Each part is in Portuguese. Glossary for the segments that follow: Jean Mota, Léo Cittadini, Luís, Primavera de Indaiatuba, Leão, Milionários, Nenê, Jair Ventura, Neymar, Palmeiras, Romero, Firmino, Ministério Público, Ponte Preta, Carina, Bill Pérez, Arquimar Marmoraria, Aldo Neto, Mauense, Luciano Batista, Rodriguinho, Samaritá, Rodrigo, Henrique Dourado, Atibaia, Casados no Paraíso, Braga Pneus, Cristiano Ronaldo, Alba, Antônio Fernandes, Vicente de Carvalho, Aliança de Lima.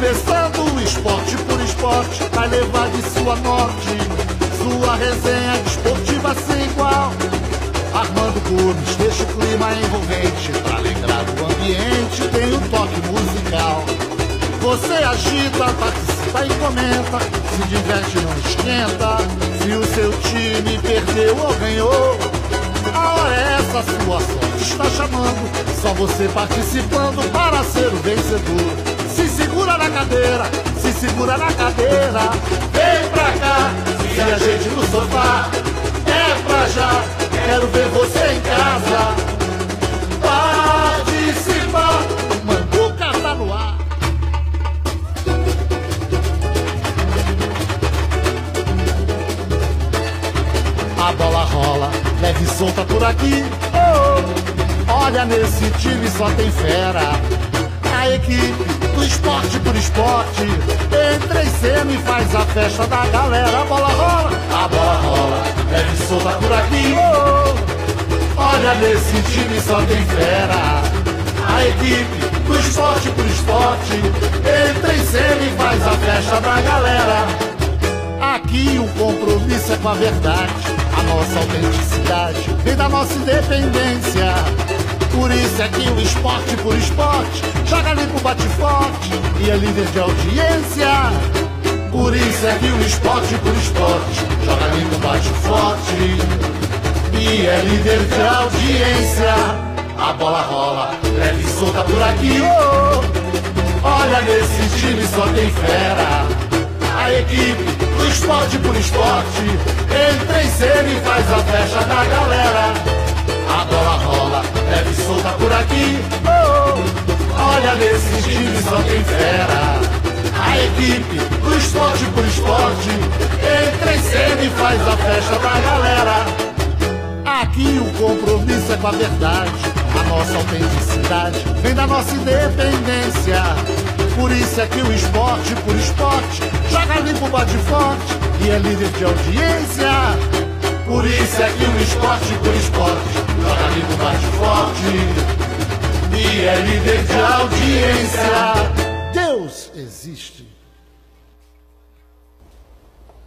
Começando o esporte por esporte, vai levar de sua norte, sua resenha desportiva sem igual. Armando Gomes deixa o clima envolvente, pra alegrar o ambiente tem um toque musical. Você agita, participa e comenta, se diverte não esquenta, se o seu time perdeu ou ganhou. A hora é essa, sua sorte está chamando, só você participando para ser o vencedor. Se segura na cadeira, se segura na cadeira, vem pra cá, se a gente no sofá, é pra já, quero ver você em casa, participar, o Manduca tá no ar. A bola rola, leve e solta por aqui, oh, oh. Olha, nesse time só tem fera. A equipe do esporte por esporte entra em cena e faz a festa da galera. A bola rola, leve e solta por aqui, oh. Olha, nesse time só tem fera. A equipe do esporte por esporte entra em cena e faz a festa da galera. Aqui o compromisso é com a verdade. A nossa autenticidade vem da nossa independência. Por isso é que o esporte por esporte joga limpo, bate forte e é líder de audiência. Por isso é que o esporte por esporte joga limpo, bate forte e é líder de audiência. A bola rola, leve e solta por aqui, oh. Olha, nesse time só tem fera. A equipe do esporte por esporte entra em cena e faz a festa da galera. A bola rola, leve e solta por aqui, oh. Olha, nesse time só tem fera. A equipe do esporte por esporte entra em cena e faz a festa da galera. Aqui o compromisso é com a verdade. A nossa autenticidade vem da nossa independência. Por isso é que o esporte por esporte joga limpo, bate forte e é líder de audiência. Por isso é que o esporte por esporte joga limpo, bate forte e é líder de audiência. Deus existe.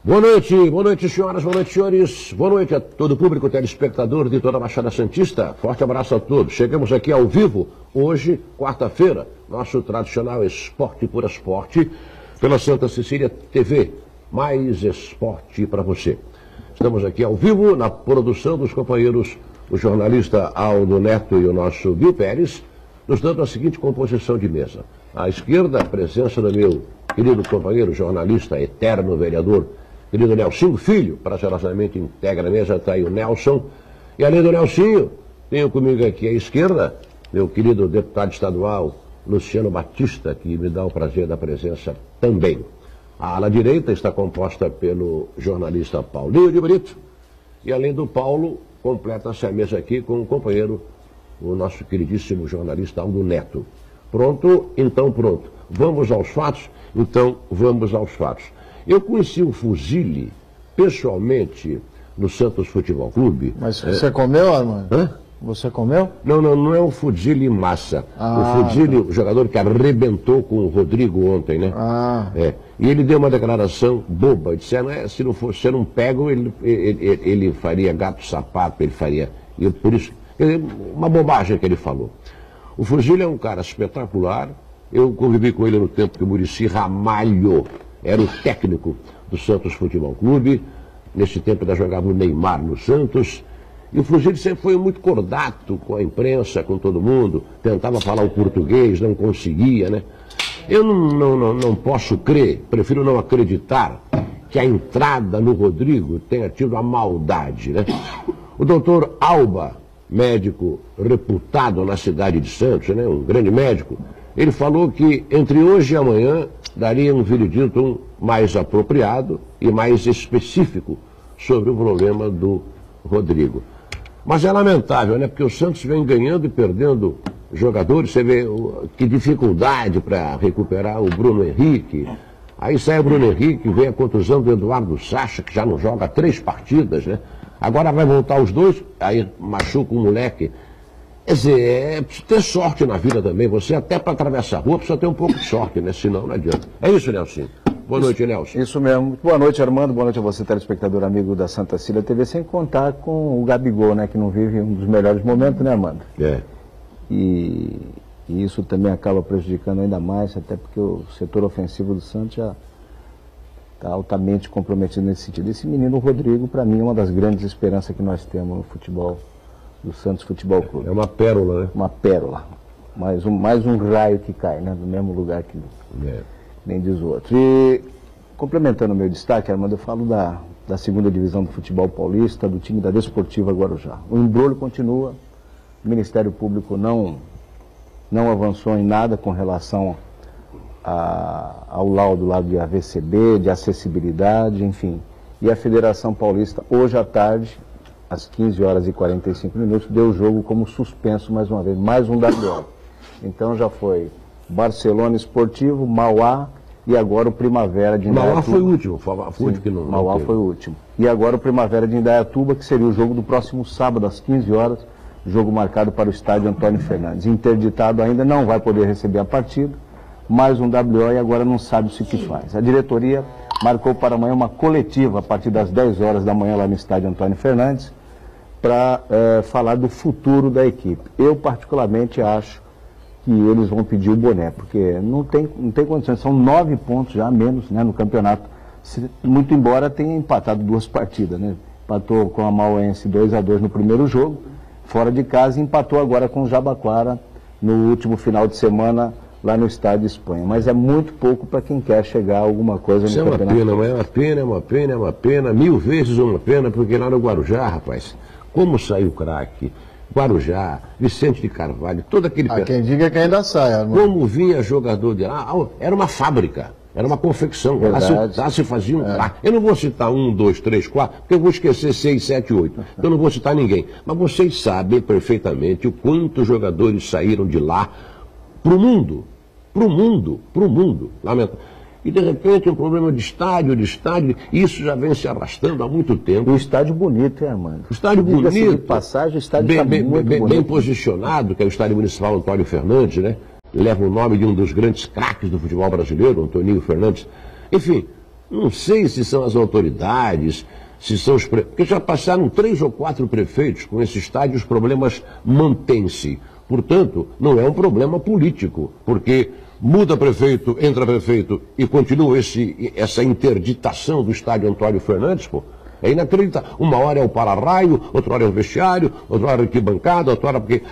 Boa noite, senhoras, boa noite, senhores. Boa noite a todo o público, telespectador de toda a Baixada Santista. Forte abraço a todos. Chegamos aqui ao vivo, hoje, quarta-feira, nosso tradicional esporte por esporte, pela Santa Cecília TV. Mais esporte para você. Estamos aqui ao vivo na produção dos companheiros, o jornalista Aldo Neto e o nosso Bill Pérez, nos dando a seguinte composição de mesa. À esquerda, a presença do meu querido companheiro, jornalista, eterno vereador, querido Nelsinho Filho, prazerosamente integra a mesa, está aí o Nelson. E além do Nelsinho, tenho comigo aqui à esquerda, meu querido deputado estadual, Luciano Batista, que me dá o prazer da presença também. A ala direita está composta pelo jornalista Paulinho de Brito. E além do Paulo, completa-se a mesa aqui com o companheiro, o nosso queridíssimo jornalista Aldo Neto. Pronto? Então pronto. Vamos aos fatos? Então vamos aos fatos. Eu conheci o Fuzile pessoalmente no Santos Futebol Clube. Mas você comeu, Armando? Hã? Você comeu? Não, não, não é o Fuzile massa. Ah, o Fuzile, tá. O jogador que arrebentou com o Rodrigo ontem, né? Ah. É. E ele deu uma declaração boba. Disseram, se não fosse, se não pego, ele faria gato-sapato, ele faria... E por isso, uma bobagem que ele falou. O Fuzile é um cara espetacular. Eu convivi com ele no tempo que o Muricy Ramalho era o técnico do Santos Futebol Clube. Nesse tempo ainda jogava o Neymar no Santos. E o Fuzile sempre foi muito cordato com a imprensa, com todo mundo. Tentava falar o português, não conseguia, né? Eu não posso crer, prefiro não acreditar que a entrada no Rodrigo tenha tido a maldade, né? O doutor Alba, médico reputado na cidade de Santos, né? Um grande médico, ele falou que entre hoje e amanhã daria um veredito mais apropriado e mais específico sobre o problema do Rodrigo. Mas é lamentável, né? Porque o Santos vem ganhando e perdendo jogadores. Você vê que dificuldade para recuperar o Bruno Henrique. Aí sai o Bruno Henrique, vem a contusão do Eduardo Sacha, que já não joga 3 partidas, né? Agora vai voltar os 2, aí machuca o moleque. Quer dizer, é preciso ter sorte na vida também. Você até para atravessar a rua precisa ter um pouco de sorte, né? Senão não adianta. É isso, Nelsinho. Boa noite, Nelson. Isso mesmo. Boa noite, Armando. Boa noite a você, telespectador amigo da Santa Cecília TV, sem contar com o Gabigol, né? Que não vive um dos melhores momentos, né, Armando? É. E isso também acaba prejudicando ainda mais, até porque o setor ofensivo do Santos já está altamente comprometido nesse sentido. Esse menino Rodrigo, para mim, é uma das grandes esperanças que nós temos no futebol do Santos Futebol Clube. É uma pérola, né? Uma pérola. Mais um raio que cai, né? Do mesmo lugar que... É. Nem diz o outro. E, complementando o meu destaque, Armando, eu falo da segunda divisão do futebol paulista, do time da Desportiva Guarujá. O embrulho continua, o Ministério Público não avançou em nada com relação ao laudo lá de AVCB, de acessibilidade, enfim. E a Federação Paulista, hoje à tarde, às 15h45, deu o jogo como suspenso mais uma vez, mais um WO. Então já foi... Barcelona Esportivo, Mauá e agora o Primavera de Indaiatuba. Mauá foi o último. Mauá foi o último. E agora o Primavera de Indaiatuba, que seria o jogo do próximo sábado, às 15 horas, jogo marcado para o estádio Antônio Fernandes. Interditado ainda, não vai poder receber a partida, mais um WO e agora não sabe-se o que faz. A diretoria marcou para amanhã uma coletiva, a partir das 10 horas da manhã, lá no estádio Antônio Fernandes, para falar do futuro da equipe. Eu, particularmente, acho que eles vão pedir o boné, porque não tem condições, são 9 pontos já a menos, né, no campeonato, muito embora tenha empatado 2 partidas, né? Empatou com a Mauense 2-2 no primeiro jogo, fora de casa, e empatou agora com o Jabaquara no último final de semana, lá no estádio de Espanha. Mas é muito pouco para quem quer chegar a alguma coisa no campeonato. Isso é uma pena, é uma pena, 1000 vezes uma pena, porque lá no Guarujá, rapaz, como saiu o craque, Guarujá, Vicente de Carvalho, todo aquele... quem diga que ainda sai, Armando. Como vinha jogador de lá, era uma fábrica, era uma confecção. Lá se fazia um... Eu não vou citar 1, 2, 3, 4, porque eu vou esquecer 6, 7, 8. Eu não vou citar ninguém. Mas vocês sabem perfeitamente o quantos jogadores saíram de lá pro mundo. Lamento. E de repente um problema de estádio, isso já vem se arrastando há muito tempo. O estádio bonito, Armando? O estádio bonito. De passagem, o estádio bem posicionado, que é o estádio municipal Antônio Fernandes, né? Leva o nome de um dos grandes craques do futebol brasileiro, Antônio Fernandes. Enfim, não sei se são as autoridades, se são os... Porque já passaram 3 ou 4 prefeitos com esse estádio, os problemas mantêm-se. Portanto, não é um problema político, porque... Muda prefeito, entra prefeito e continua essa interditação do estádio Antônio Fernandes, pô. É inacreditável. Uma hora é o para-raio, outra hora é o vestiário, outra hora é a arquibancada, outra hora porque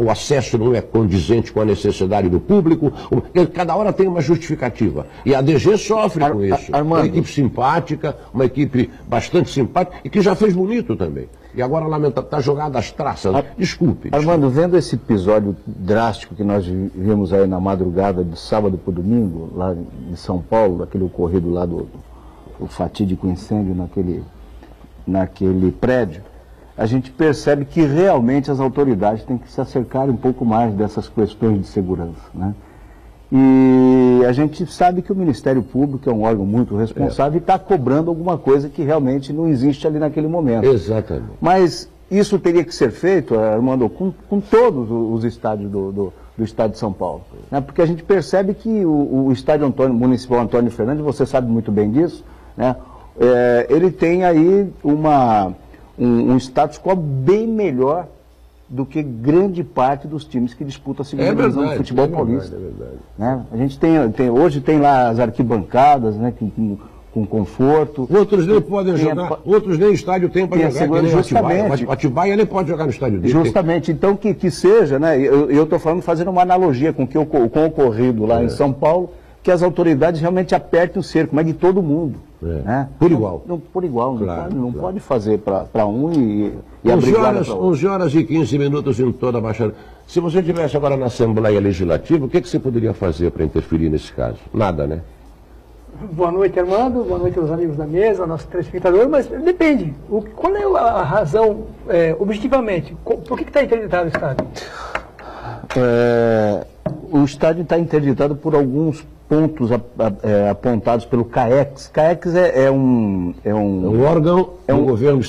o acesso não é condizente com a necessidade do público. Cada hora tem uma justificativa. E a DG sofre com isso. Uma equipe simpática, uma equipe bastante simpática e que já fez bonito também. E agora, lamenta, está jogada às traças. Desculpe. Armando, vendo esse episódio drástico que nós vimos aí na madrugada de sábado para domingo, lá em São Paulo, aquele ocorrido lá do fatídico incêndio naquele prédio, a gente percebe que realmente as autoridades têm que se acercar um pouco mais dessas questões de segurança, né? E a gente sabe que o Ministério Público é um órgão muito responsável e está cobrando alguma coisa que realmente não existe ali naquele momento. Exatamente. Mas isso teria que ser feito, Armando, com todos os estádios do Estado de São Paulo, né? Porque a gente percebe que o estádio municipal Antônio Fernandes, você sabe muito bem disso, né? Ele tem aí um status quo bem melhor do que grande parte dos times que disputam a segunda divisão do futebol paulista. Né? A gente hoje tem lá as arquibancadas, né, com conforto. Outros nem podem jogar, outros nem estádio tem para jogar. Justamente. Atibaia nem pode jogar no estádio dele. Justamente, então que seja, né? Eu estou falando, fazendo uma analogia com o ocorrido lá em São Paulo, que as autoridades realmente apertem o cerco, mas de todo mundo. Né? Por igual. Não pode fazer para um e abrigar para outro. 11h15 em toda a Baixada. Se você estivesse agora na Assembleia Legislativa, o que você poderia fazer para interferir nesse caso? Nada, né? Boa noite, Armando. Boa noite aos amigos da mesa, ao nosso telespectador. Mas depende. Qual é a razão, objetivamente? Por que está interditado o estádio? O estádio está interditado por alguns pontos apontados pelo CAEX. CAEX é um órgão do governo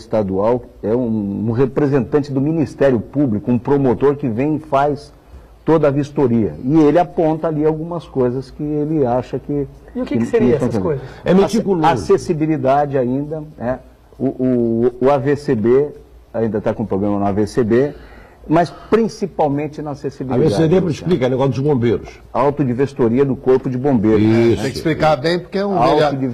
estadual, é um representante do Ministério Público, um promotor que vem e faz toda a vistoria. E ele aponta ali algumas coisas que ele acha que... E o que seriam essas coisas? É meticuloso. Acessibilidade ainda, né? O AVCB ainda está com problema no AVCB, mas principalmente na acessibilidade. A VCD explica, é o negócio dos bombeiros. Auto de vistoria do corpo de bombeiros. Isso. Né? Tem que explicar bem, porque é um auto de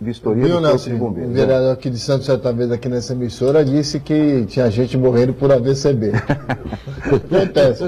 vistoria do corpo de bombeiros. O vereador aqui de Santos, certa vez aqui nessa emissora, disse que tinha gente morrendo por AVCB. Acontece.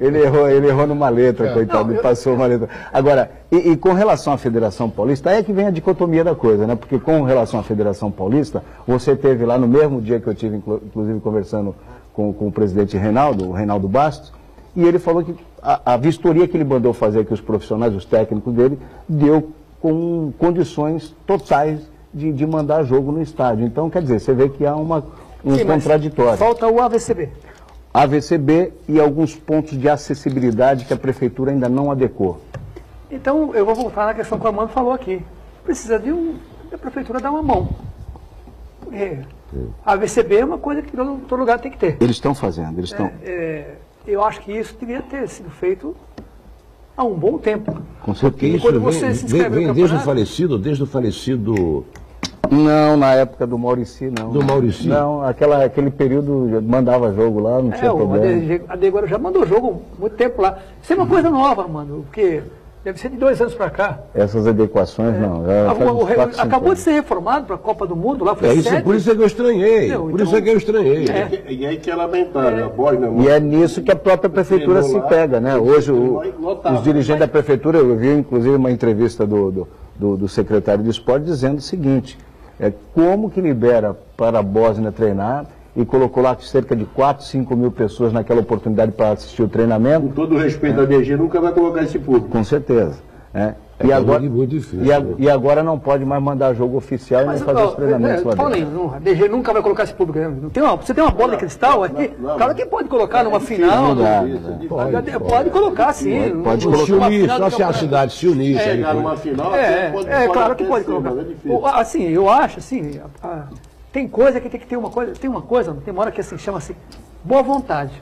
ele errou numa letra, coitado, ele passou uma letra. Agora, e com relação à Federação Paulista, aí é que vem a dicotomia da coisa, né? Porque com relação à Federação Paulista, você teve lá no mesmo dia que eu tive, inclusive, conversando com o presidente Reinaldo, o Reinaldo Bastos, e ele falou que a vistoria que ele mandou fazer, que os profissionais, os técnicos dele, deu com condições totais de mandar jogo no estádio. Então, quer dizer, você vê que há um contraditório. Falta o AVCB. AVCB e alguns pontos de acessibilidade que a prefeitura ainda não adequou. Então, eu vou voltar na questão que o Armando falou aqui. Precisa de a prefeitura dar uma mão. A AVCB é uma coisa que todo lugar tem que ter. Eles estão fazendo, eles estão... eu acho que isso deveria ter sido feito há um bom tempo. Com certeza. Porque isso vem desde o falecido... Não, na época do Maurici, não. Do Maurici? Não, aquele período mandava jogo lá, não tinha problema. A AD Guarujá mandou jogo muito tempo lá. Isso é uma coisa nova, mano, porque... Deve ser de 2 anos para cá. Essas adequações não. Acabou de ser reformado para a Copa do Mundo, lá foi isso, por isso é que eu estranhei. Não, por isso é que eu estranhei. E aí que é lamentável. E é nisso que a própria prefeitura se pega, né? Hoje os dirigentes da prefeitura, eu vi inclusive uma entrevista do secretário de esporte dizendo o seguinte, como que libera para a Bósnia treinar e colocou lá cerca de 4, 5 mil pessoas naquela oportunidade para assistir o treinamento. Com todo o respeito à DG, nunca vai colocar esse público. Com certeza. E agora não pode mais mandar jogo oficial e não fazer os treinamentos lá dentro. A DG nunca vai colocar esse público. Você tem uma bola de cristal aqui? Claro que pode colocar numa final. Pode colocar, sim. Pode colocar. Só se a cidade se unir. É, claro que pode colocar. Assim, eu acho, assim... Tem coisa que tem que ter uma coisa, tem uma hora que assim, chama-se boa vontade.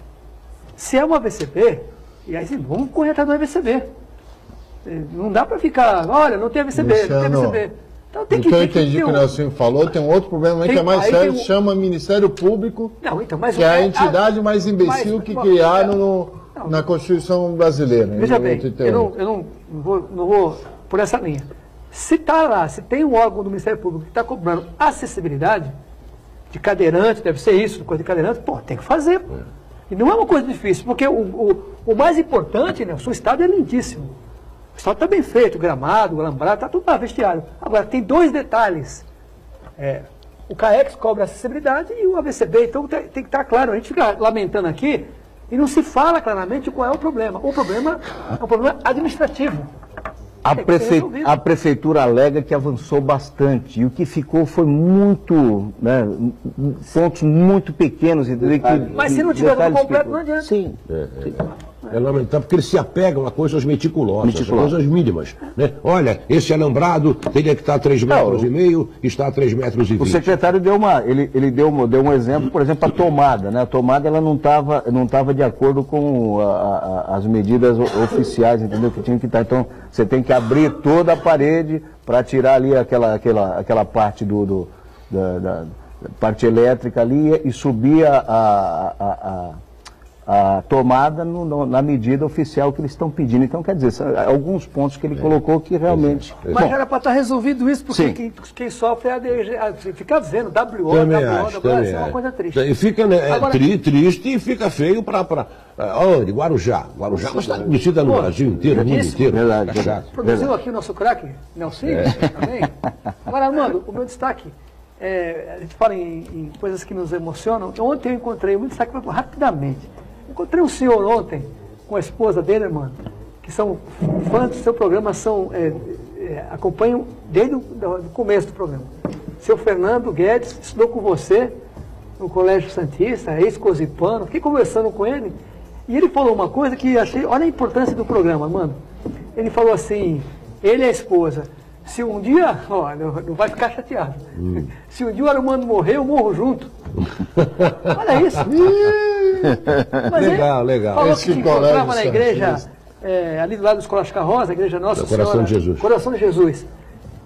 Se é uma AVCB, e aí assim, vamos correr atrás do AVCB. Não dá para ficar, olha, não tem AVCB, Luciano, não tem AVCB. Então tem que ter. Eu entendi o que o Nelsinho falou, tem um outro problema que é mais sério, chama Ministério Público, que é a entidade mais imbecil que criaram na Constituição brasileira. Veja bem, eu não vou por essa linha. Se está lá, se tem um órgão do Ministério Público que está cobrando acessibilidade de cadeirante, deve ser isso, coisa de cadeirante, pô, tem que fazer. Pô. E não é uma coisa difícil, porque o mais importante, né, o seu estado é lindíssimo. O estado está bem feito, gramado, alambrado, está tudo lá, vestiário. Agora, tem 2 detalhes. O CAEX cobra acessibilidade e o AVCB, então tem que estar claro. A gente fica lamentando aqui e não se fala claramente qual é o problema. O problema é um problema administrativo. A prefeitura alega que avançou bastante e o que ficou foi muito, né, pontos muito pequenos. Mas se não tiver tudo completo, não adianta. Sim. É lamentável, porque eles se apegam a coisas meticulosas, coisas mínimas. Né? Olha, esse alambrado teria que estar a 3 metros e meio, está a 3 metros e 20. O secretário deu um exemplo, por exemplo, a tomada. Né? A tomada ela não estava de acordo com as medidas oficiais, entendeu? Que tinha que estar. Então, você tem que abrir toda a parede para tirar ali aquela parte da parte elétrica ali e subir a tomada na medida oficial que eles estão pedindo. Então, quer dizer, alguns pontos que ele colocou que realmente... Mas bom, era para estar resolvido isso, porque quem sofre é a DG. Fica vendo, WO, Brasil, é uma coisa triste. E fica agora, triste e fica feio para... Olha, Guarujá está metida no Brasil inteiro, no mundo inteiro. Verdade. Produziu aqui o nosso craque, Nelsinho, também. Agora, Armando, o meu destaque... a gente fala em coisas que nos emocionam. Ontem eu encontrei, o meu destaque foi rapidamente... Encontrei um senhor ontem, com a esposa dele, irmão, que são fãs do seu programa, acompanham desde o começo do programa. Seu Fernando Guedes estudou com você no Colégio Santista, ex-cosipano, fiquei conversando com ele, e ele falou uma coisa que achei, olha a importância do programa, mano. ele falou assim, ele e a esposa, se um dia, ó, não vai ficar chateado, se um dia o Armando morrer, eu morro junto. Olha isso. Mas legal, legal. Falou esse que encontrava na igreja, ali do lado do Escolástica Rosa, a igreja Nossa Senhora, Coração de Jesus. Coração de Jesus.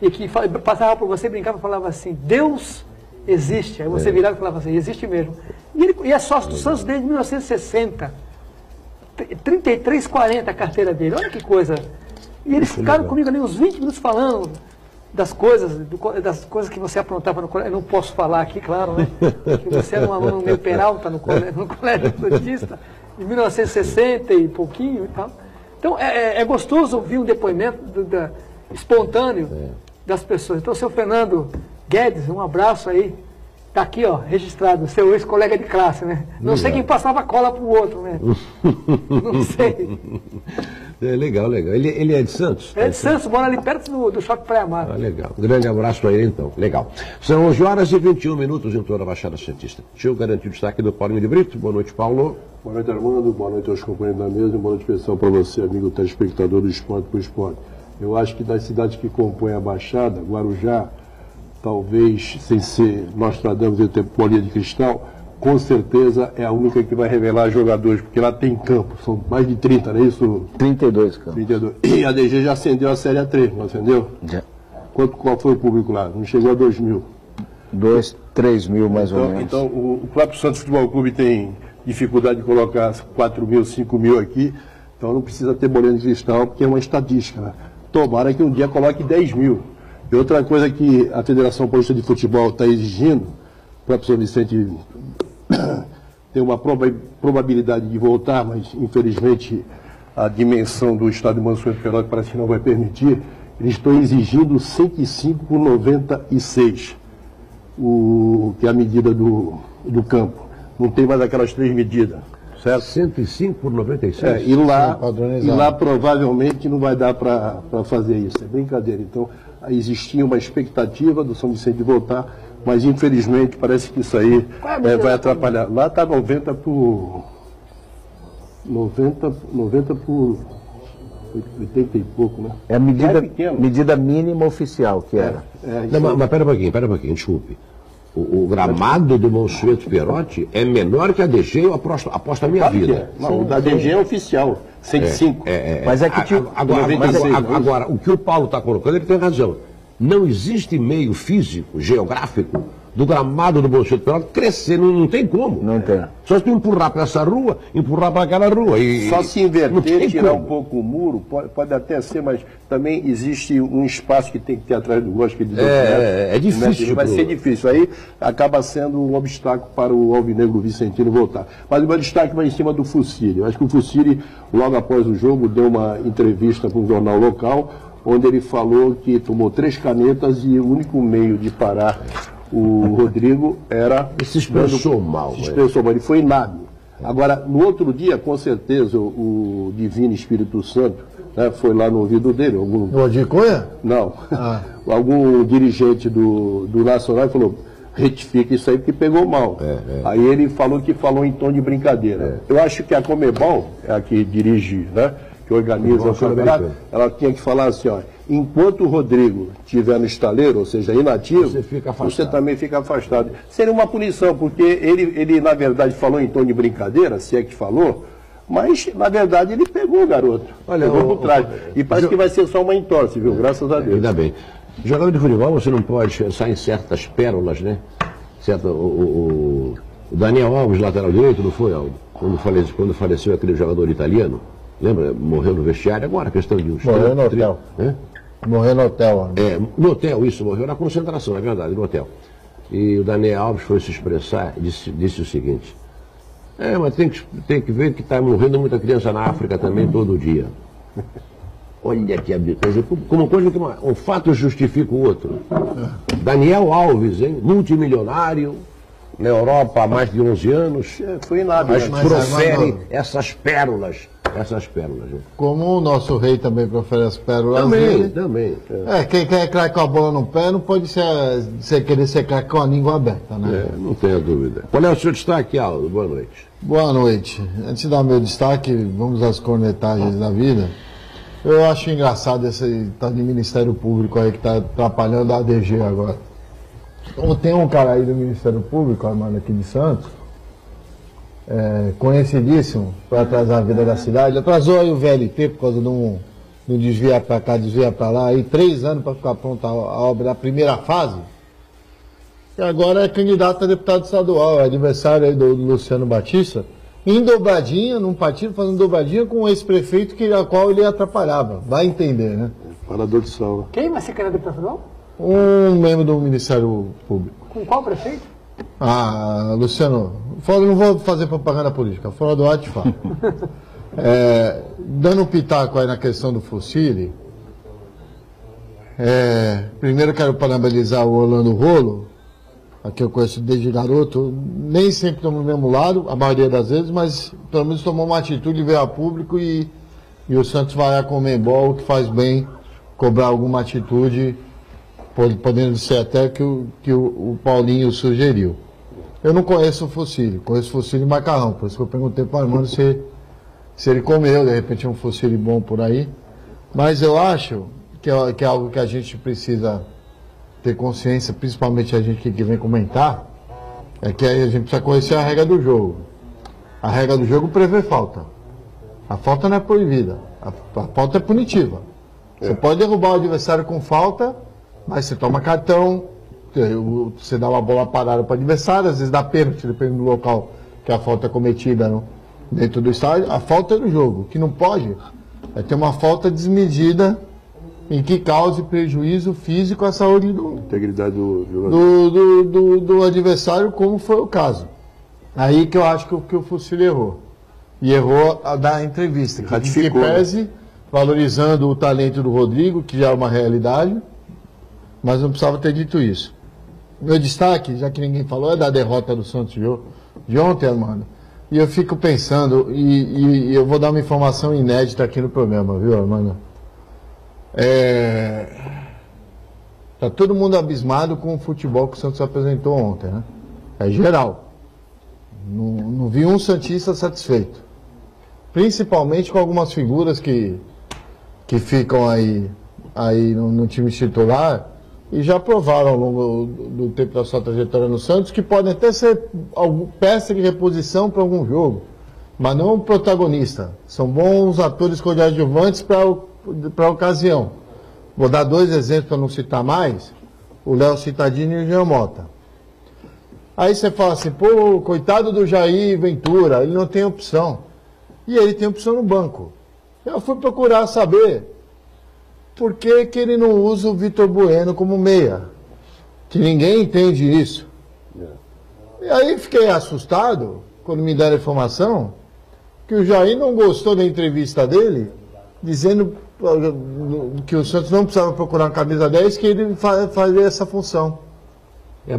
E que passava por você, brincava e falava assim, Deus existe. Aí você virava e falava assim, existe mesmo. E é sócio do Santos desde 1960. 33,40 a carteira dele, olha que coisa. E eles ficaram comigo ali uns 20 minutos falando das coisas, das coisas que você aprontava no colégio. Eu não posso falar aqui, claro, né? Que você era um aluno meio Peralta no colégio Batista, em 1960 e pouquinho e tal. Então é gostoso ouvir um depoimento espontâneo das pessoas. Então, seu Fernando Guedes, um abraço aí. Está aqui, ó, registrado, seu ex-colega de classe, né? Não legal. Sei quem passava cola para o outro, né? Não sei. É legal, legal. Ele é de Santos? É de Santos, mora ali perto do Shopping Praia Mar. Ah, legal. Grande abraço a ele, então. Legal. São 11h21 em toda a Baixada Santista. Deixa eu garantir o destaque do Paulinho de Brito. Boa noite, Paulo. Boa noite, Armando. Boa noite aos companheiros da mesa. Boa noite, pessoal, para você, amigo telespectador do Esporte por Esporte. Eu acho que das cidades que compõem a Baixada, Guarujá, talvez, sem ser Nostradamus e ter bolinha de cristal, com certeza é a única que vai revelar jogadores, porque lá tem campo, são mais de 30, não é isso? 32 campos. 32. E a DG já acendeu a Série A3, não acendeu? Já. Qual foi o público lá? Não chegou a 2 mil? 2, 3 mil mais ou menos. Então, o próprio Santos Futebol Clube tem dificuldade de colocar 4 mil, 5 mil aqui, então não precisa ter bolinha de cristal, porque é uma estatística. Né? Tomara que um dia coloque 10 mil. E outra coisa que a Federação Paulista de Futebol está exigindo, o próprio São Vicente tem uma probabilidade de voltar, mas infelizmente a dimensão do estádio Mansueto Queiroz parece que não vai permitir, eles estão exigindo 105/96, que é a medida do campo. Não tem mais aquelas 3 medidas. Certo? 105/96. E lá provavelmente não vai dar para fazer isso. É brincadeira. Então, existia uma expectativa do São Vicente de voltar, mas infelizmente parece que isso aí vai atrapalhar. Lá está 90 por 80 e pouco, né? É a medida mínima oficial que era. Mas pera um pouquinho, desculpe. O gramado do Mansueto Perotti é menor que a DG, eu aposto a minha vida. É. Não, o da DG é oficial, 105. Mas é que agora, o que o Paulo está colocando, ele tem razão. Não existe meio físico, geográfico, do gramado do Mansueto Perotti crescer, não tem como. Não tem. Só se tu empurrar para essa rua, empurrar para aquela rua. Só se inverter, tirar um pouco o muro, pode até ser, mas também existe um espaço que tem que ter atrás do gosto. É difícil. Vai ser difícil. Aí acaba sendo um obstáculo para o Alvinegro Vicentino voltar. Mas o meu destaque vai em cima do Fuzile. Eu acho que o Fuzile, logo após o jogo, deu uma entrevista para um jornal local, onde ele falou que tomou 3 canetas e o único meio de parar o Rodrigo era... Ele se expressou mal. Se expressou mal, ele foi inábil. Agora, no outro dia, com certeza, o Divino Espírito Santo, né, foi lá no ouvido dele. O Adiconha? Não. Ah. Algum dirigente do Nacional falou, retifica isso aí porque pegou mal. Aí ele falou que falou em tom de brincadeira. Eu acho que a Comebol, a que dirige, né, que organiza o campeonato, ela tinha que falar assim, ó, enquanto o Rodrigo estiver no estaleiro, ou seja, inativo, você também fica afastado. Seria uma punição, porque ele na verdade falou em tom de brincadeira, se é que falou, mas na verdade ele pegou o garoto. Olha, pegou por trás. E parece que vai ser só uma entorse, viu? Graças a Deus. Ainda bem. Jogador de futebol, você não pode pensar em certas pérolas, né? O Daniel Alves, lateral direito, não foi, Aldo? Quando faleceu aquele jogador italiano, lembra? Morreu no vestiário agora, questão de uns... Morreu no hotel. Morreu no hotel. No hotel, isso, morreu na concentração, é verdade, no hotel. E o Daniel Alves foi se expressar e disse o seguinte, mas tem que ver que está morrendo muita criança na África também todo dia. Olha que absurdo, como coisa que um fato justifica o outro. Daniel Alves, hein? Multimilionário, na Europa há mais de 11 anos, mas profere essas pérolas. Né? Como o nosso rei também prefere as pérolas. Também. Quem quer craque com a bola no pé não pode querer ser craque com a língua aberta, né? Não tenho dúvida. Qual é o seu destaque, Aldo? Boa noite. Boa noite. Antes de dar meu destaque, vamos às cornetagens da vida. Eu acho engraçado esse tá de Ministério Público aí que tá atrapalhando a ADG agora. Então, tem um cara aí do Ministério Público, Armando, aqui de Santos, conhecidíssimo para atrasar a vida da cidade. Atrasou aí o VLT por causa de um desvia para cá, desvia para lá, aí 3 anos para ficar pronta a obra da primeira fase. E agora é candidato a deputado estadual, é adversário aí do Luciano Batista, em dobradinha, num partido, fazendo dobradinha com o ex-prefeito a qual ele atrapalhava. Vai entender, né? Parador de sol. Quem vai ser candidato a deputado estadual? Um membro do Ministério Público. Com qual prefeito? Ah, Luciano, não vou fazer propaganda política, fora do ar te falo. Dando um pitaco aí na questão do Fuzile, primeiro quero parabenizar o Orlando Rolo, a que eu conheço desde garoto. Nem sempre estamos no mesmo lado, a maioria das vezes, mas pelo menos tomou uma atitude, veio a público e o Santos vai a Conmebol, o que faz bem cobrar alguma atitude, podendo ser até que o Paulinho sugeriu. Eu não conheço o Fuzile, conheço o Fuzile macarrão, por isso que eu perguntei para o Armando se ele comeu, de repente, um Fuzile bom por aí. Mas eu acho que é algo que a gente precisa ter consciência, principalmente a gente que vem comentar, é que a gente precisa conhecer a regra do jogo. A regra do jogo prevê falta. A falta não é proibida, a falta é punitiva. Você pode derrubar o adversário com falta, mas você toma cartão, você dá uma bola parada para o adversário, às vezes dá pênalti, dependendo do local que a falta é cometida, não? Dentro do estádio. A falta é do jogo. O que não pode é ter uma falta desmedida em que cause prejuízo físico à saúde do adversário, como foi o caso. Aí que eu acho que o Fuzile errou. E errou a dar a entrevista. Que pese, valorizando o talento do Rodrigo, que já é uma realidade, mas não precisava ter dito isso. Meu destaque, já que ninguém falou, é da derrota do Santos de ontem, Armando. E eu fico pensando, e eu vou dar uma informação inédita aqui no programa, viu, Armando? Tá todo mundo abismado com o futebol que o Santos apresentou ontem, né? É geral. Não vi um santista satisfeito. Principalmente com algumas figuras que ficam aí no time titular e já provaram ao longo do tempo da sua trajetória no Santos que podem até ser peça de reposição para algum jogo, mas não protagonista. São bons atores coadjuvantes para a ocasião. Vou dar 2 exemplos para não citar mais, o Léo Cittadini e o Jean Mota. Aí você fala assim, pô, coitado do Jair Ventura, ele não tem opção. E ele tem opção no banco. Eu fui procurar saber por que ele não usa o Vitor Bueno como meia, que ninguém entende isso. E aí fiquei assustado, quando me deram a informação, que o Jair não gostou da entrevista dele, dizendo que o Santos não precisava procurar uma camisa 10, que ele fazia essa função.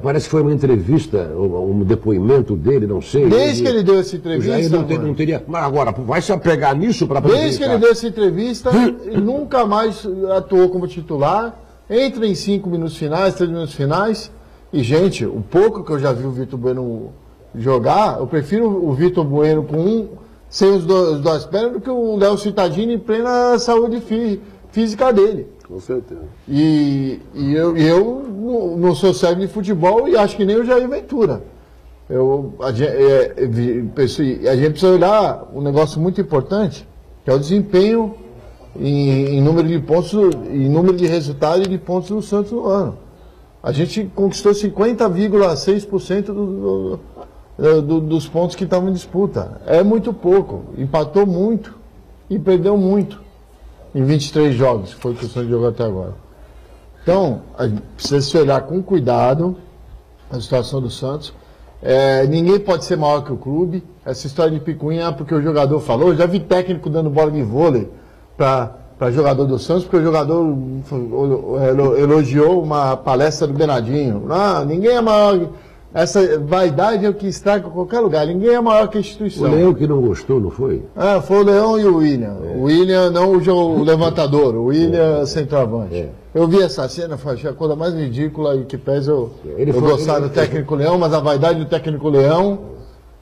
Parece que foi uma entrevista, um depoimento dele, não sei. Desde que ele deu essa entrevista... Jair não teria... Mas agora, vai se apegar nisso para... Desde que ele deu essa entrevista, ele nunca mais atuou como titular, entra em 5 minutos finais, 3 minutos finais, e, gente, o pouco que eu já vi o Vitor Bueno jogar, eu prefiro o Vitor Bueno com sem os dois pernas, do que o Léo Cittadini em plena saúde física dele. Com certeza. E eu não sou cego de futebol e acho que nem o Jair Ventura. A gente precisa olhar um negócio muito importante, que é o desempenho em número de pontos, em número de resultados e de pontos do Santos no ano. A gente conquistou 50,6% dos pontos que estavam em disputa. É muito pouco. Empatou muito e perdeu muito em 23 jogos, que foi o que o Santos jogou até agora. Então, precisa se olhar com cuidado a situação do Santos. Ninguém pode ser maior que o clube. Essa história de picuinha, porque o jogador falou, já vi técnico dando bola de vôlei para jogador do Santos, porque o jogador elogiou uma palestra do Bernardinho. Ah, ninguém é maior... Essa vaidade é o que estraga qualquer lugar. Ninguém é maior que a instituição. O Leão que não gostou, não foi? Foi o Leão e o William. O William, não o levantador. O William, centroavante. Eu vi essa cena, achei a coisa mais ridícula e que pesa eu gostar do técnico Leão, mas a vaidade do técnico Leão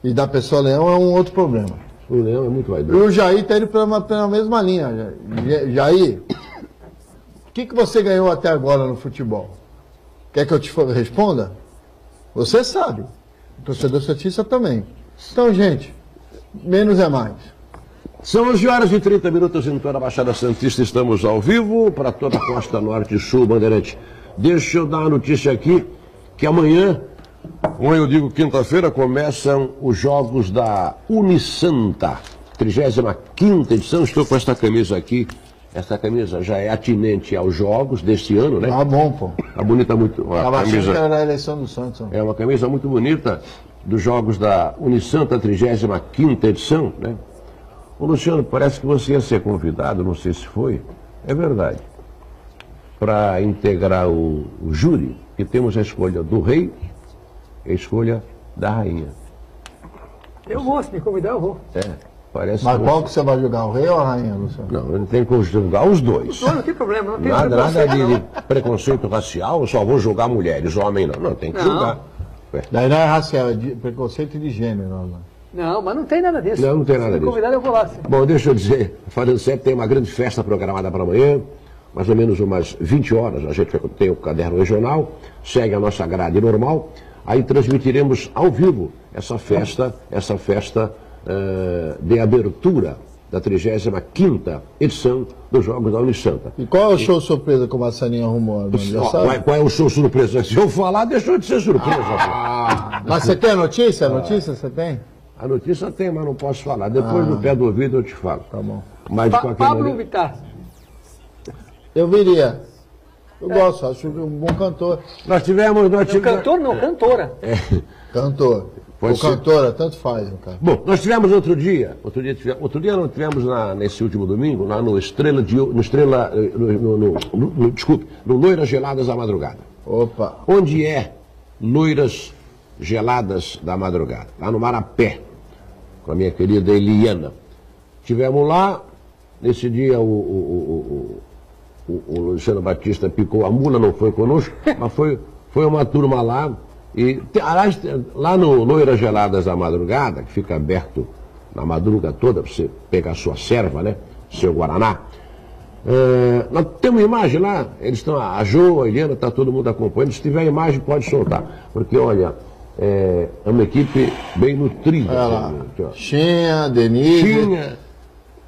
e da pessoa Leão é um outro problema. O Leão é muito vaidoso. E o Jair está indo pela mesma linha. Jair, o que você ganhou até agora no futebol? Quer que eu te responda? Você sabe. O torcedor santista também. Então, gente, menos é mais. São 11 horas e 30 minutos em toda a Baixada Santista. Estamos ao vivo para toda a costa norte e sul, Bandeirante. Deixa eu dar uma notícia aqui, que amanhã... Como eu digo, quinta-feira começam os jogos da Unisanta, 35ª edição. Estou com esta camisa aqui. Essa camisa já é atinente aos jogos deste ano, né? Ah, bom, pô. Tá bonita muito. Tava achando que era a eleição do Santos. É uma camisa muito bonita dos jogos da Unisanta, 35ª edição, né? Ô, Luciano, parece que você ia ser convidado, não sei se foi. É verdade. Para integrar o júri, que temos a escolha do rei, a escolha da rainha. Eu vou, se me convidar, eu vou. É, parece. Mas qual que você vai julgar, o rei ou a rainha, Luciano? Não, eu não tenho como julgar os dois. Não tem problema, não tem nada de preconceito racial, eu só vou julgar mulheres, homem não. Não, tem que julgar. Daí não é racial, é de preconceito de gênero. Não, mas não tem nada disso. Não, não tem nada disso. Se me convidar, eu vou lá. Sim. Bom, deixa eu dizer, falando sério, tem uma grande festa programada para amanhã. Mais ou menos umas 20 horas, a gente tem o caderno regional, segue a nossa grade normal. Aí transmitiremos ao vivo essa festa de abertura da 35ª edição dos Jogos da Unisanta. E qual é o show surpresa que o Massaninho arrumou? Qual é o show surpresa? Se eu falar, deixou de ser surpresa. Mas você tem a notícia? A notícia você tem? A notícia tem, mas não posso falar. Depois do pé do ouvido eu te falo. Tá bom. Mas de qualquer maneira... Eu viria. Eu gosto, acho um bom cantor. Nós tivemos... Cantor não, cantora. É. Cantor. Ou cantora, tanto faz, cara. Bom, nós tivemos outro dia nesse último domingo, lá no Estrela de... No Loiras Geladas da Madrugada. Opa. Onde é Loiras Geladas da Madrugada? Lá no Marapé, com a minha querida Eliana. Tivemos lá, nesse dia o Luciano Batista picou a mula, não foi conosco, mas foi uma turma lá. E, aliás, lá no Loiras Geladas da Madrugada, que fica aberto na madruga toda, para você pegar sua serva, né? Seu guaraná. Nós temos imagem lá, eles estão, a Jo, a Helena, está todo mundo acompanhando. Se tiver imagem, pode soltar. Porque, olha, é uma equipe bem nutrida. Xinha, Denise.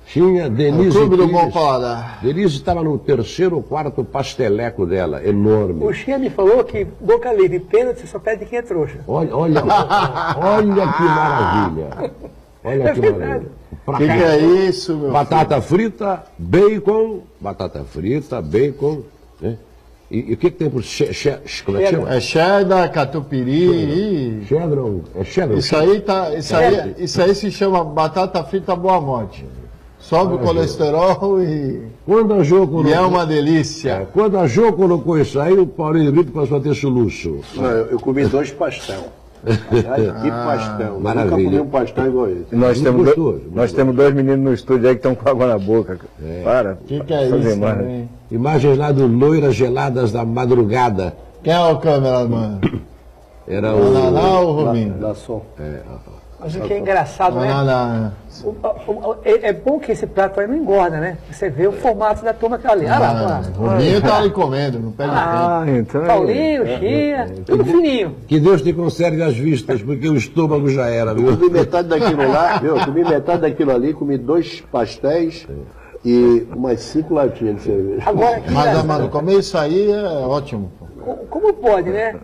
Tinha Denise. Clube do Bom Paladar. Denise estava no terceiro ou quarto pasteleco dela, enorme. O Xinha me falou que boca livre, pênalti, só pede quem é trouxa. Olha, olha que maravilha. Olha que maravilha. O que é isso, meu batata filho? Batata frita, bacon, né? E o que tem por como é que chama? É cheddar, catupiry. É cheddar. Isso aí se chama batata frita boa morte. Sobe o colesterol e é uma delícia. Quando a Jo colocou isso aí, o Paulinho de Brito passou a ter soluço. Eu comi 2 pastel. Que pastel. Maravilha. Nunca comi um pastel igual esse. Nós temos 2 meninos no estúdio aí que estão com água na boca. É. Para. O que é isso? Imagem. Imagens lá do Loiras Geladas da Madrugada. Quem é o cameraman? Era o Rubinho. Da Sol. Mas o que é engraçado, né? É bom que esse prato aí não engorda, né? Você vê o formato da turma que tá ali. O Rubinho tá ali comendo, não pega ninguém. Então... Paulinho, Chia, tudo fininho. Que Deus te conserve as vistas, porque o estômago já era, viu? Eu comi metade daquilo lá, viu? Comi metade daquilo ali, comi 2 pastéis e umas 5 latinhas de cerveja. Agora, mas, Amado, comer isso aí é ótimo. Como pode, né?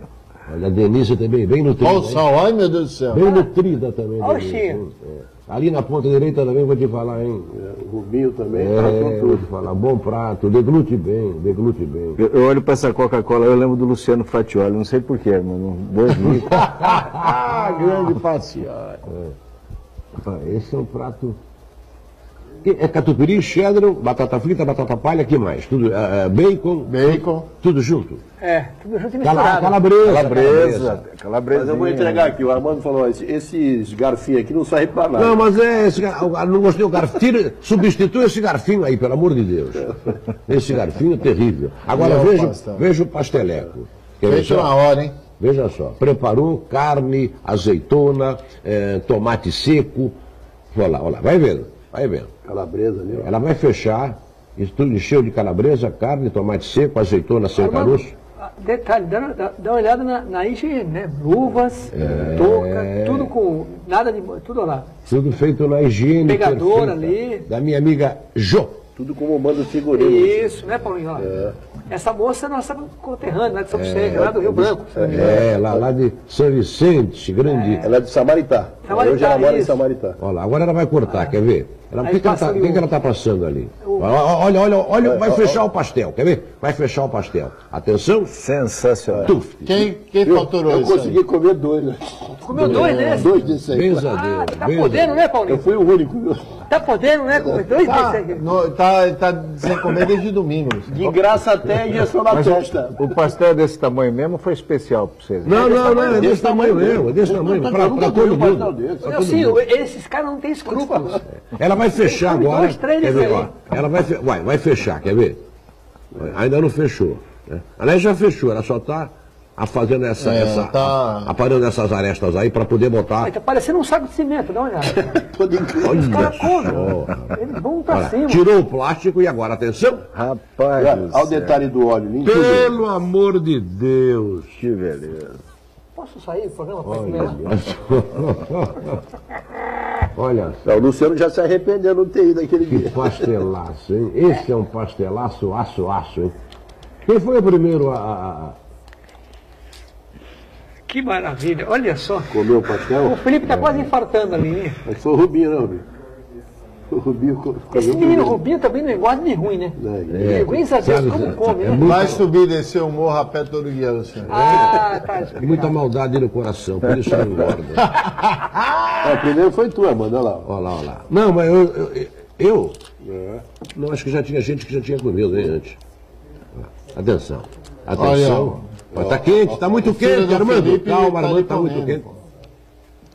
Olha, a Denise também, bem nutrida. Olha o sol, ai meu Deus do céu. Bem nutrida também. Olha o cheiro. Ali na ponta direita também vou te falar, hein? O Rubinho também. Vou te falar, bom prato, deglute bem. Eu olho para essa Coca-Cola, eu lembro do Luciano Fratioli, não sei porquê, irmão. 2000. Grande passeada. Esse é um prato... É catupiry, cheddar, batata frita, batata palha, que mais? Tudo, bacon. Tudo junto? É, tudo junto e misturado. Calabresa. Mas eu vou entregar aqui, o Armando falou, esses garfinhos aqui não saem para nada. Não, mas não gostei do garfinho, substitui esse garfinho aí, pelo amor de Deus. Esse garfinho é terrível. Agora veja o pasteleco. Veja na hora, hein? Veja só, preparou carne, azeitona, tomate seco, Olha lá, vai vendo. Calabresa ali, ó. Ela vai fechar, isso tudo encheu de calabresa, carne, tomate seco, azeitona sem caroço. Detalhe, dá uma olhada na higiene, né? Luvas, touca, tudo com nada de... Tudo lá. Tudo feito na higiene. Pegadora ali. Da minha amiga Jô. Tudo como manda o figurino. Isso, né, Paulinho? Essa moça é nossa conterrânea, lá de São Vicente, lá do Rio Branco. Lá de São Vicente, grande. Ela é de Samaritá. Hoje ela mora em Samaritá. Olha lá, agora ela vai cortar, quer ver? O que ela está passando ali? Olha, vai fechar o pastel, quer ver? Vai fechar o pastel. Atenção. Sensacional. Quem faturou isso? Eu consegui comer dois. Comeu dois, né? Dois desses aí. Benza Deus. Tá podendo, né, Paulinho? Eu fui o único. Tá podendo, né? Comer dois desses aí. Tá sem comer desde domingo. De graça até injeção na testa. O pastel desse tamanho mesmo foi especial para vocês. Não, é desse tamanho mesmo. É desse tamanho. Para todo mundo. Sim, esses caras não têm escrúpulos. Ela vai fechar agora. Ela vai fechar, quer ver? Ainda não fechou. Né? Ela já fechou, ela só está fazendo aparando essas arestas aí para poder botar. Está parecendo um saco de cimento, dá uma olhada. Os caras comem. Eles vão para cima. Tirou o plástico e agora, atenção. Rapaz. Olha o detalhe do óleo, lindo. Pelo amor de Deus. Que beleza. Posso sair do programa para comer? Olha só. O Luciano já se arrependeu de não ter ido naquele dia. Que pastelaço, hein? Esse é um pastelaço, aço, hein? Quem foi o primeiro a... Que maravilha, olha só. Comeu o pastel? O Felipe está quase infartando ali, hein? Eu sou o Rubinho, não, Rubinho. O Rubinho... Esse menino Rubinho também não engorda nem ruim, né? Ruim, às vezes, como come, né? Vai subir desse humor a pé todo guia, Luciano. Muita maldade no coração, por isso não engorda. Primeiro foi tu, Amanda, olha lá. Não, mas eu não, acho que já tinha gente que já tinha comido, hein, antes. Atenção. Mas tá quente, tá muito quente, Armando. Calma, Armando, tá muito quente.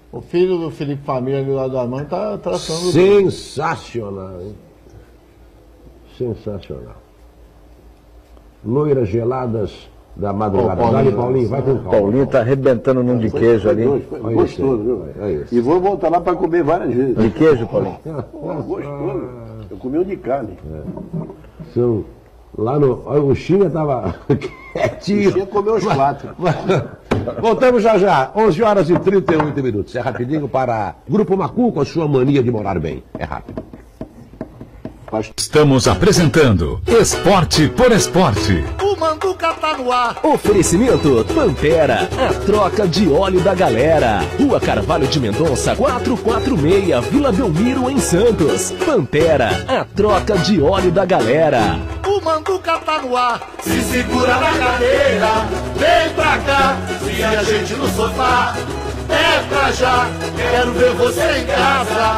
O filho do Felipe Família ali lá do Armando está traçando... Sensacional, hein? Sensacional. Loiras geladas da madrugada. Paulinho, vai com calma. Paulinho está arrebentando num de queijo ali. Gostoso, viu? E vou voltar lá para comer várias vezes. De queijo, Paulinho? Gostoso. Eu comi um de carne. Lá no... O Xinha estava quietinho. O Xinha comeu os 4. Voltamos já, 11h38. É rapidinho para Grupo Macu com a sua mania de morar bem. É rápido. Estamos apresentando Esporte por Esporte. O Manduca tá no ar. Oferecimento Pantera, a troca de óleo da galera. Rua Carvalho de Mendonça, 446, Vila Belmiro, em Santos. Pantera, a troca de óleo da galera. O Manduca tá no ar. Se segura na cadeira, vem pra cá. Se a gente no sofá, é pra já. Quero ver você em casa.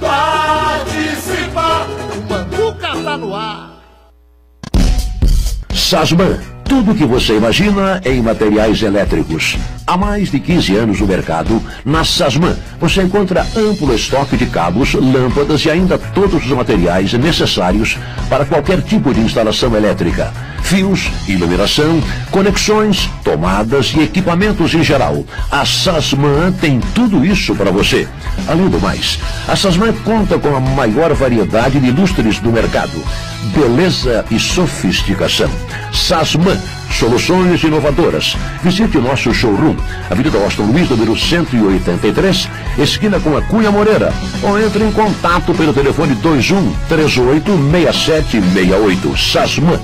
Participa, o Manduca tá no ar. Sasman, tudo o que você imagina em materiais elétricos. Há mais de 15 anos no mercado, na Sasman você encontra amplo estoque de cabos, lâmpadas e ainda todos os materiais necessários para qualquer tipo de instalação elétrica. Fios, iluminação, conexões, tomadas e equipamentos em geral. A Sasman tem tudo isso para você. Além do mais, a Sasman conta com a maior variedade de lustres do mercado. Beleza e sofisticação. Sasman, soluções inovadoras. Visite o nosso showroom, Avenida Washington Luiz, número 183, esquina com a Cunha Moreira. Ou entre em contato pelo telefone 21-386768. Sasman.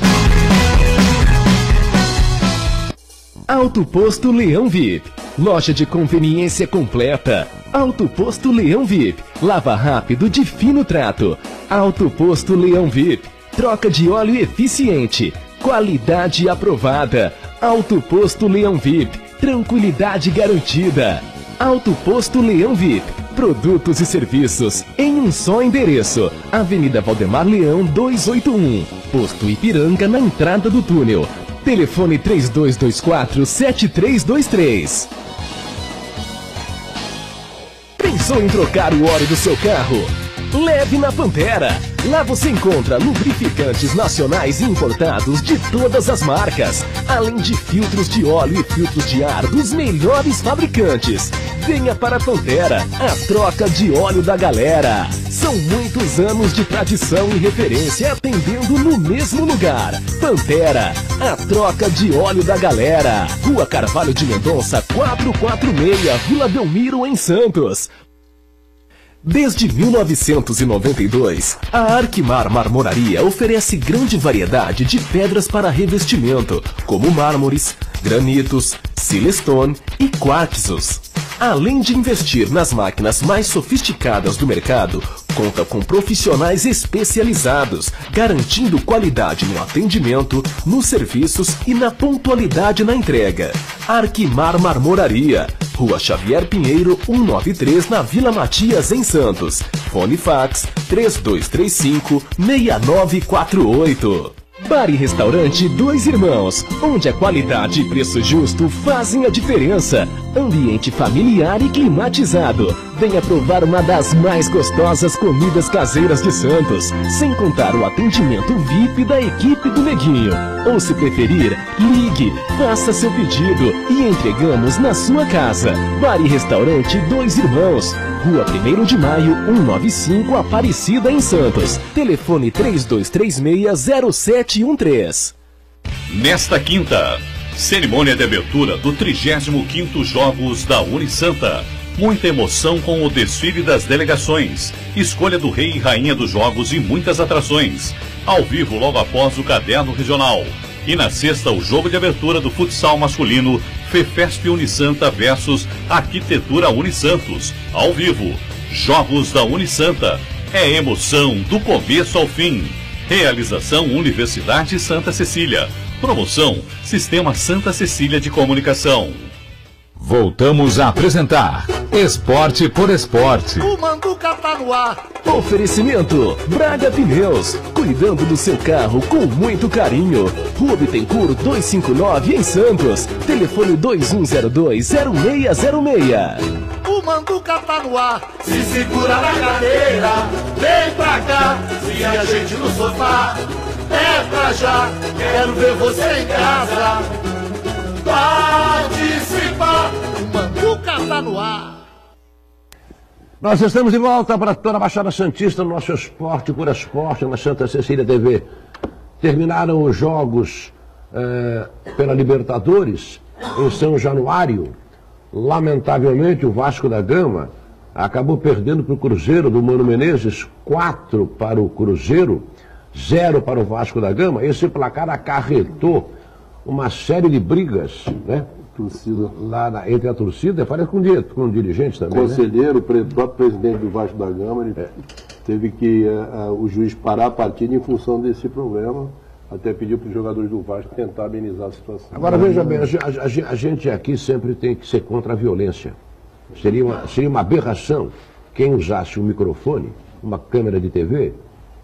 Autoposto Leão VIP. Loja de conveniência completa. Autoposto Leão VIP. Lava rápido de fino trato. Autoposto Leão VIP. Troca de óleo eficiente. Qualidade aprovada. Autoposto Leão VIP. Tranquilidade garantida. Autoposto Leão VIP. Produtos e serviços em um só endereço. Avenida Valdemar Leão 281. Posto Ipiranga, na entrada do túnel. Telefone 3224-7323. Pensou em trocar o óleo do seu carro? Leve na Pantera. Lá você encontra lubrificantes nacionais importados de todas as marcas, além de filtros de óleo e filtros de ar dos melhores fabricantes. Venha para a Pantera, a troca de óleo da galera. São muitos anos de tradição e referência atendendo no mesmo lugar. Pantera, a troca de óleo da galera. Rua Carvalho de Mendonça, 446, Vila Belmiro, em Santos. Desde 1992, a Arquimar Marmoraria oferece grande variedade de pedras para revestimento, como mármores, granitos, silestone e quartzos. Além de investir nas máquinas mais sofisticadas do mercado, conta com profissionais especializados, garantindo qualidade no atendimento, nos serviços e na pontualidade na entrega. Arquimar Marmoraria, Rua Xavier Pinheiro, 193, na Vila Matias, em Santos. Fone fax 3235-6948. Bar e Restaurante Dois Irmãos, onde a qualidade e preço justo fazem a diferença. Ambiente familiar e climatizado. Venha provar uma das mais gostosas comidas caseiras de Santos, sem contar o atendimento VIP da equipe do Neguinho. Ou se preferir, ligue, faça seu pedido e entregamos na sua casa. Bar e Restaurante Dois Irmãos, Rua 1º de Maio, 195, Aparecida, em Santos. Telefone 3236-0713. Nesta quinta, cerimônia de abertura do 35º Jogos da Unisanta. Muita emoção com o desfile das delegações, escolha do rei e rainha dos jogos e muitas atrações. Ao vivo logo após o Caderno Regional. E na sexta, o jogo de abertura do futsal masculino, Fefesp Unisanta versus Arquitetura Unisantos. Ao vivo, Jogos da Unisanta. É emoção do começo ao fim. Realização Universidade Santa Cecília. Promoção Sistema Santa Cecília de Comunicação. Voltamos a apresentar Esporte por Esporte. O Manduca tá no ar. Oferecimento Braga Pneus, cuidando do seu carro com muito carinho. Rua Bittencourt 259, em Santos. Telefone 2102-0606. O Manduca tá no ar. Se segura na cadeira, vem pra cá. Se a gente no sofá, é pra já. Quero ver você em casa participar. O Manduca tá no ar. Nós estamos de volta para toda a Baixada Santista, no nosso Esporte por Esporte, na Santa Cecília TV. Terminaram os jogos pela Libertadores em São Januário. Lamentavelmente, o Vasco da Gama acabou perdendo para o Cruzeiro do Mano Menezes, 4 para o Cruzeiro, 0 para o Vasco da Gama. Esse placar acarretou uma série de brigas, né? Torcida. Lá entre a torcida, parece com o dirigente também. Conselheiro, né? O próprio presidente do Vasco da Gama, ele teve que o juiz parar a partida em função desse problema, até pediu para os jogadores do Vasco tentar amenizar a situação. Agora veja bem, a gente aqui sempre tem que ser contra a violência. Seria uma aberração quem usasse um microfone, uma câmera de TV,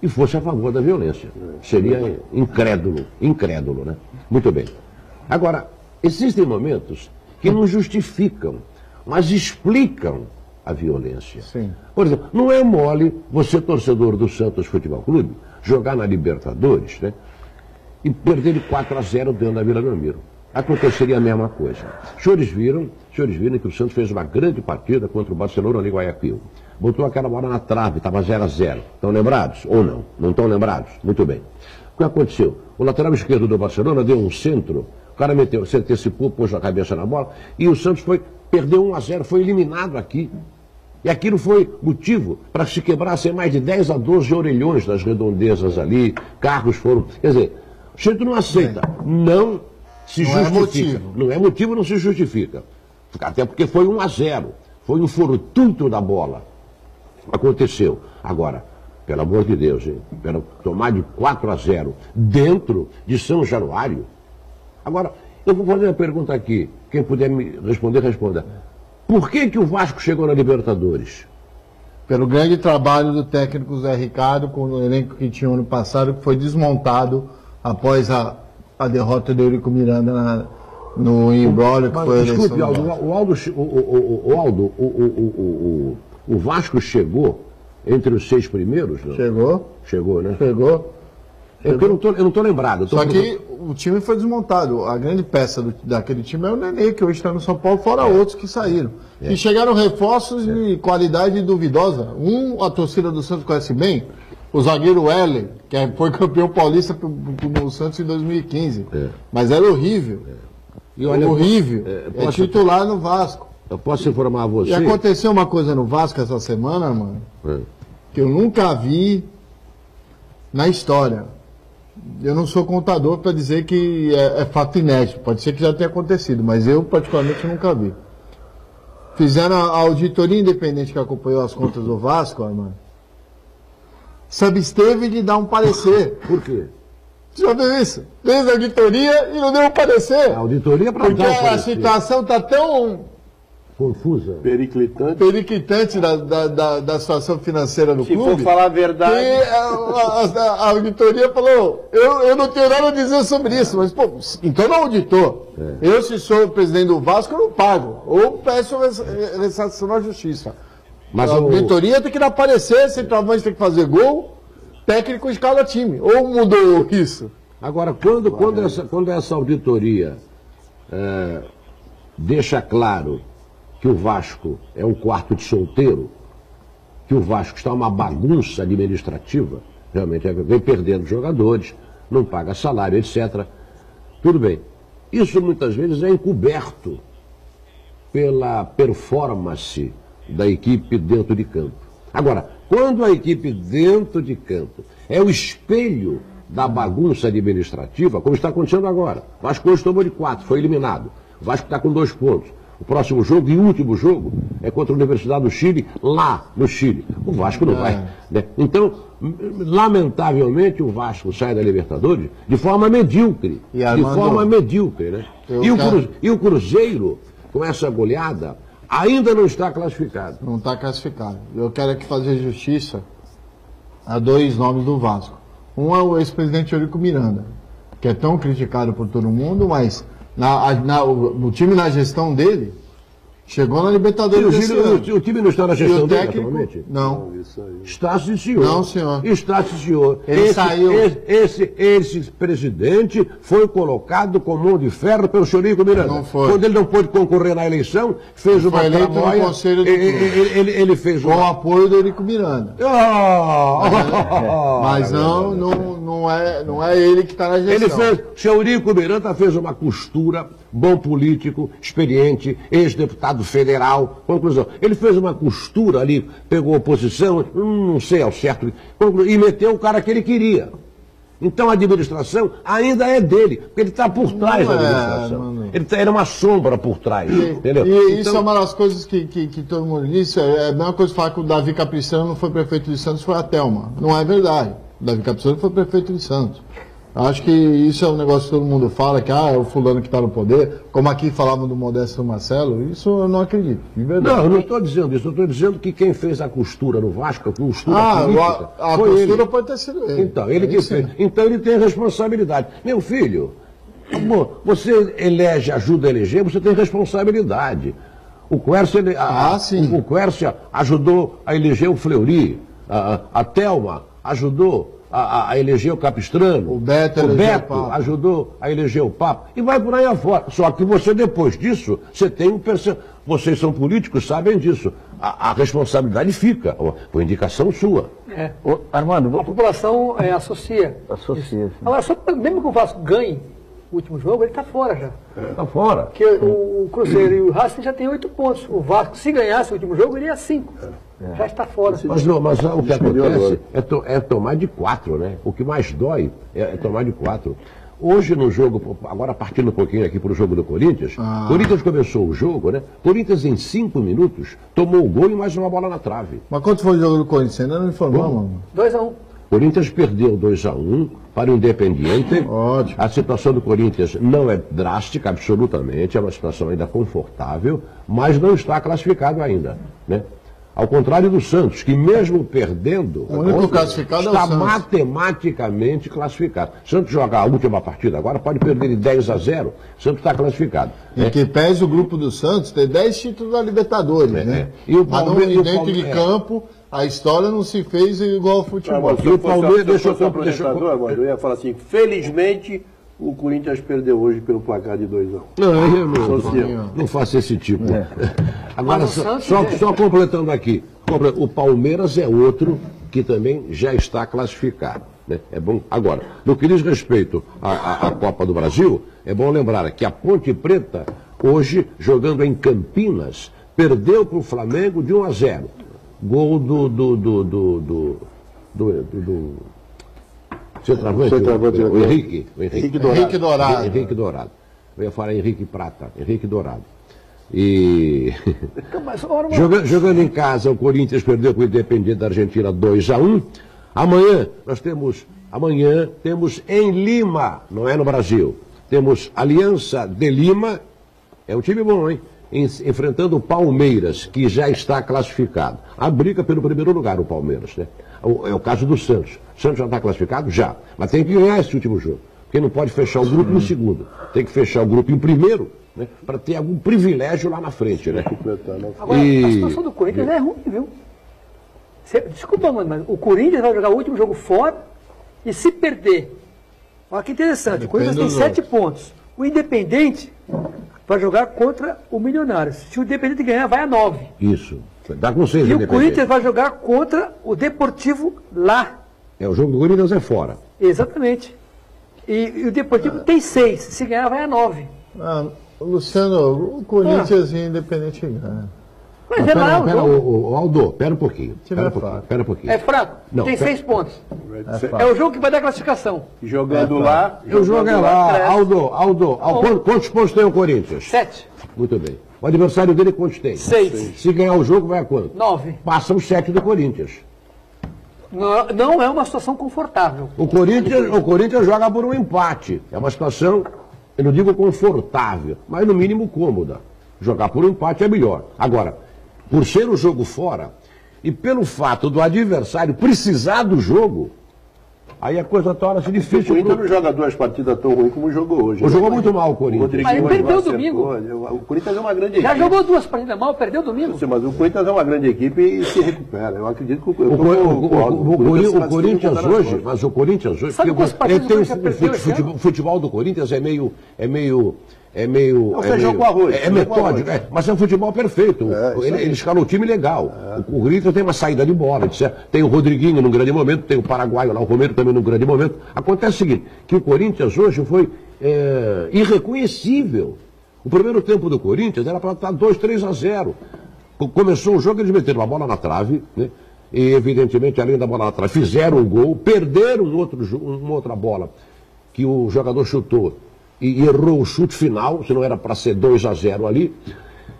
e fosse a favor da violência. Seria incrédulo, né? Muito bem. Agora, existem momentos que não justificam, mas explicam a violência. Sim. Por exemplo, não é mole você, torcedor do Santos Futebol Clube, jogar na Libertadores, né, e perder de 4-0 dentro da Vila Belmiro. Aconteceria a mesma coisa. Os senhores viram que o Santos fez uma grande partida contra o Barcelona ali em Guayaquil. Botou aquela bola na trave, estava 0-0. Estão lembrados? Ou não? Não estão lembrados? Muito bem. O que aconteceu? O lateral esquerdo do Barcelona deu um centro, o cara meteu, se antecipou, pôs a cabeça na bola, e o Santos perdeu 1-0, foi eliminado aqui. E aquilo foi motivo para se quebrar sem mais de 10 a 12 orelhões das redondezas ali, carros foram... Quer dizer, o Santos não aceita, não se justifica. Não é motivo, não se justifica. Até porque foi 1-0, foi um fortuito da bola. Aconteceu. Agora, pelo amor de Deus, hein? Tomar de 4-0 dentro de São Januário. Agora, eu vou fazer uma pergunta aqui. Quem puder me responder, responda. Por que que o Vasco chegou na Libertadores? Pelo grande trabalho do técnico Zé Ricardo com o elenco que tinha ano passado, que foi desmontado após a derrota do Eurico Miranda no imbróglio que foi a eleição. Desculpe, Aldo, o Vasco chegou Entre os seis primeiros? Não? Chegou. Chegou, né? Chegou. É porque eu não estou lembrado. Só que o time foi desmontado. A grande peça daquele time é o Nenê, que hoje está no São Paulo, fora outros que saíram. É. E chegaram reforços de qualidade duvidosa. A torcida do Santos conhece bem, o zagueiro Weller, que foi campeão paulista pelo Santos em 2015. É. Mas era horrível. É. E olha, horrível. É titular no Vasco. Eu posso informar a você... E aconteceu uma coisa no Vasco essa semana, mano, que eu nunca vi na história. Eu não sou contador para dizer que é fato inédito. Pode ser que já tenha acontecido, mas eu particularmente nunca vi. Fizeram a auditoria independente que acompanhou as contas do Vasco, mano. Substeve de dar um parecer. Por quê? Já viu isso? Fez a auditoria e não deu um parecer. A auditoria para dar um parecer. Porque a situação está tão... confusa. Periclitante. Periclitante da situação financeira do clube. Se for falar a verdade. E a auditoria falou: eu não tenho nada a dizer sobre isso, mas, pô, então não auditor. É. Eu, se sou o presidente do Vasco, eu não pago. Ou peço ressarcição na justiça. Mas a auditoria tem que não aparecer, centroavante tem que fazer gol, técnico escala time. Ou mudou isso? Agora, quando essa auditoria deixa claro que o Vasco é um quarto de solteiro, que o Vasco está uma bagunça administrativa, realmente vem perdendo jogadores, não paga salário, etc. Tudo bem. Isso muitas vezes é encoberto pela performance da equipe dentro de campo. Agora, quando a equipe dentro de campo é o espelho da bagunça administrativa, como está acontecendo agora, o Vasco hoje tomou de 4, foi eliminado, o Vasco está com 2 pontos. O próximo jogo e último jogo é contra a Universidade do Chile, lá no Chile. O Vasco não vai. Né? Então, lamentavelmente, o Vasco sai da Libertadores de forma medíocre. Né? E o Cruzeiro, com essa goleada, ainda não está classificado. Não está classificado. Eu quero aqui fazer justiça a 2 nomes do Vasco. Um é o ex-presidente Eurico Miranda, que é tão criticado por todo mundo, mas... O time na gestão dele chegou na Libertadores. O time não está na gestão dele atualmente? Não. Está, sim, senhor. Não, senhor. Está, sim, senhor. Ele saiu. Esse presidente foi colocado com mão de ferro pelo senhor Eurico Miranda. Não foi. Quando ele não pôde concorrer na eleição, fez uma tramóia. Ele fez com o apoio do Eurico Miranda. Mas não é ele que está na gestão. Ele fez, o senhor Eurico Miranda fez uma costura, bom político, experiente, ex-deputado federal. Conclusão, ele fez uma costura ali, pegou a oposição, não sei ao certo, e meteu o cara que ele queria. Então a administração ainda é dele, porque ele está por trás da administração. Ele era uma sombra por trás, entendeu? Isso é uma das coisas que todo mundo disse. É a mesma coisa de falar que o Davi Capriciano não foi prefeito de Santos, foi a Thelma. Não é verdade. Davi Capriciano foi prefeito de Santos. Acho que isso é um negócio que todo mundo fala, que é o fulano que está no poder, como aqui falavam do Modesto Marcelo. Isso eu não acredito, de verdade. Não, eu não estou dizendo isso, eu estou dizendo que quem fez a costura no Vasco, a costura política, a foi costura ele. Pode ter sido ele. Então, ele que fez. Então ele tem responsabilidade. Meu filho, você elege, ajuda a eleger, você tem responsabilidade. O Quércia, o Quércia ajudou a eleger o Fleury, a Thelma ajudou a eleger o Capistrano, o Beto ajudou a eleger o Papa, e vai por aí afora. Só que você, depois disso, você tem um percentual. Vocês são políticos, sabem disso. A responsabilidade fica, por indicação sua. Armando, a população associa. Associa. Agora, mesmo que o Vasco ganhe o último jogo, ele está fora já. Está fora. Porque o Cruzeiro e o Racing já tem 8 pontos. O Vasco, se ganhasse o último jogo, ele ia 5. Já está fora. Mas o que acontece é tomar de 4, né? O que mais dói é tomar de 4. Hoje no jogo, agora partindo um pouquinho aqui para o jogo do Corinthians, Corinthians começou o jogo, né? Corinthians em 5 minutos tomou o gol e mais uma bola na trave. Mas quanto foi o jogo do Corinthians? Ainda não informou, mano. 2-1. Corinthians perdeu 2-1 para o Independiente. Ótimo. A situação do Corinthians não é drástica, absolutamente, é uma situação ainda confortável, mas não está classificado ainda, né? Ao contrário do Santos, que mesmo perdendo, o único classificado está matematicamente classificado. Se o Santos jogar a última partida agora, pode perder de 10-0, o Santos está classificado. E que pese o grupo do Santos, tem 10 títulos da Libertadores, né? E o Palmeiras, dentro de campo, A história não se fez igual ao futebol. Mas, e o Palmeiras deixou o apresentador, eu ia falar assim, felizmente o Corinthians perdeu hoje pelo placar de 2-1. Não faça esse tipo. É. Agora, só completando aqui, o Palmeiras é outro que também já está classificado. Né? É bom. Agora, no que diz respeito à Copa do Brasil, é bom lembrar que a Ponte Preta, hoje, jogando em Campinas, perdeu para o Flamengo de 1-0. Gol do centroavante, o Henrique. Henrique Dourado. Eu ia falar Henrique Prata, Henrique Dourado. E jogando em casa, o Corinthians perdeu com o Independiente da Argentina 2-1. Amanhã nós temos, em Lima, não é no Brasil, temos Aliança de Lima, é um time bom, hein? Enfrentando o Palmeiras, que já está classificado. A briga pelo primeiro lugar, o Palmeiras, né? É o caso do Santos. O Santos já está classificado? Já. Mas tem que ganhar esse último jogo. Porque não pode fechar o grupo no segundo. Tem que fechar o grupo em primeiro, né? Para ter algum privilégio lá na frente, né? Agora, a situação do Corinthians é ruim, viu? Desculpa, mano, mas o Corinthians vai jogar o último jogo fora e se perder. Olha que interessante. O Corinthians tem 7 pontos. O Independiente vai jogar contra o Milionários. Se o Independiente ganhar, vai a 9. Isso. Dá com 6 de Independiente. E o Corinthians vai jogar contra o Deportivo lá. É, o jogo do Corinthians é fora. Exatamente. E o Deportivo tem 6. Se ganhar, vai a 9. Ah, Luciano, o Corinthians e o Independiente ganham. Mas é lá o jogo. Aldo, pera um pouquinho. É fraco. Não, tem 6 pontos. É o jogo que vai dar classificação. Jogando lá. Eu jogo é lá. Aldo, quantos pontos tem o Corinthians? 7. Muito bem. O adversário dele quantos tem? 6. Se ganhar o jogo, vai a quanto? 9. Passam 7 do Corinthians. Não, não é uma situação confortável. O Corinthians joga por um empate. É uma situação, eu não digo confortável, mas no mínimo cômoda. Jogar por um empate é melhor. Agora, por ser o jogo fora, e pelo fato do adversário precisar do jogo, aí a coisa torna-se difícil. O Corinthians não joga 2 partidas tão ruim como jogou hoje. Jogou muito mal o Corinthians. Mas ele perdeu domingo. O Corinthians é uma grande equipe. Já jogou 2 partidas mal, perdeu domingo. Sim, mas o Corinthians é uma grande equipe e se recupera. Eu acredito que o Corinthians hoje, mas o Corinthians hoje... Sabe quantas partidas o Corinthians perdeu? O futebol do Corinthians é meio... É metódico, mas é um futebol perfeito. Ele escalou o time legal. É. O Corinthians tem uma saída de bola, etc. Tem o Rodriguinho num grande momento, tem o paraguaio lá, o Romero também num grande momento. Acontece o seguinte, que o Corinthians hoje foi irreconhecível. O primeiro tempo do Corinthians era para estar 2-3-0. Começou o jogo, eles meteram uma bola na trave, né? E evidentemente, além da bola na trave, fizeram o gol, perderam uma outra bola que o jogador chutou. E errou o chute final, se não era para ser 2-0 ali.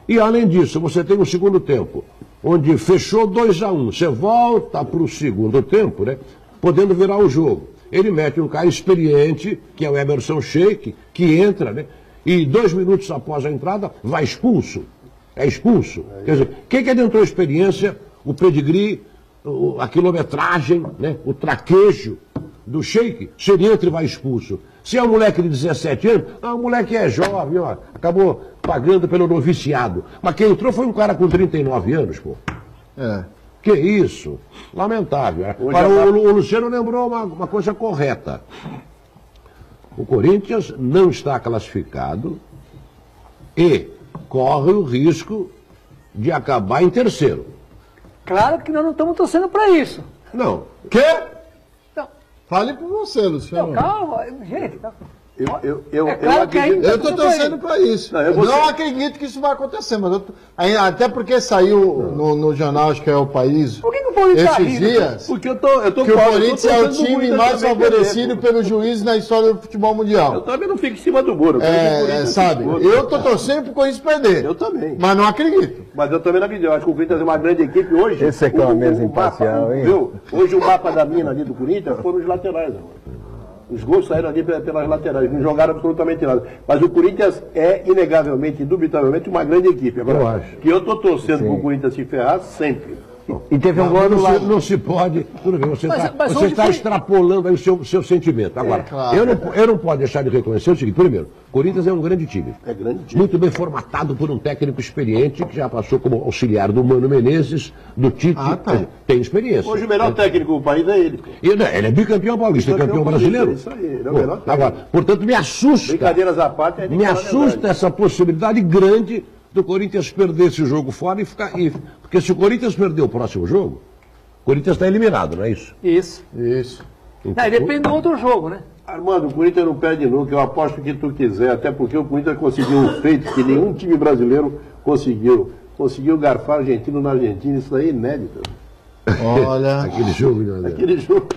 E além disso, você tem o segundo tempo, onde fechou 2-1. Você volta para o segundo tempo, né? Podendo virar o jogo. Ele mete um cara experiente, que é o Emerson Sheik, que entra, né? E 2 minutos após a entrada, vai expulso. É expulso. Quer dizer, quem que adentrou a experiência, o pedigree, a quilometragem, né? O traquejo do Sheik, se ele entra e vai expulso. Se é um moleque de 17 anos, o moleque é jovem, ó, acabou pagando pelo noviciado. Mas quem entrou foi um cara com 39 anos, pô. É. Que isso? Lamentável. Agora, o Luciano lembrou uma coisa correta. O Corinthians não está classificado e corre o risco de acabar em terceiro. Claro que nós não estamos torcendo para isso. Não. Quê? Fale por você, Luciano. Não, calma, gente. Eu estou torcendo para isso. Não acredito que isso vai acontecer, mas até porque saiu no jornal, acho que é o País. Por que o Corinthians está rindo? Esses dias, porque que o Corinthians é o time mais favorecido pelo juiz na história do futebol mundial. Eu também não fico em cima do muro. Sabe? Eu estou torcendo para o Corinthians perder. Eu também. Mas não acredito. Mas eu também não acredito. Eu acho que o Corinthians é uma grande equipe hoje. Esse aqui é uma mesa imparcial, hein? Viu? Hoje o mapa da mina ali do Corinthians foram os laterais agora. Os gols saíram ali pelas laterais, não jogaram absolutamente nada. Mas o Corinthians é, inegavelmente, indubitavelmente, uma grande equipe. Agora, eu acho que eu estou torcendo para o Corinthians se ferrar sempre. E teve um gol anulado. Não se pode. Tudo bem, você está extrapolando aí o seu sentimento. Agora, claro. eu não posso deixar de reconhecer o seguinte. Primeiro, Corinthians é um grande time. É grande time. Muito bem formatado por um técnico experiente que já passou como auxiliar do Mano Menezes, do Tite. Ah, tá. Tem experiência. Hoje o melhor técnico do país é ele. Ele é bicampeão paulista, campeão brasileiro. É isso aí, ele é o melhor técnico. Agora, portanto, me assusta. Brincadeiras à parte, é essa possibilidade grande do Corinthians perder esse jogo fora e ficar. Porque se o Corinthians perder o próximo jogo, o Corinthians está eliminado, não é isso? Isso. Então, não, depende do outro jogo, né? Armando, o Corinthians não perde nunca, eu aposto que tu quiser, até porque o Corinthians conseguiu um feito que nenhum time brasileiro conseguiu. Conseguiu garfar argentino na Argentina, isso aí é inédito. Olha, aquele jogo.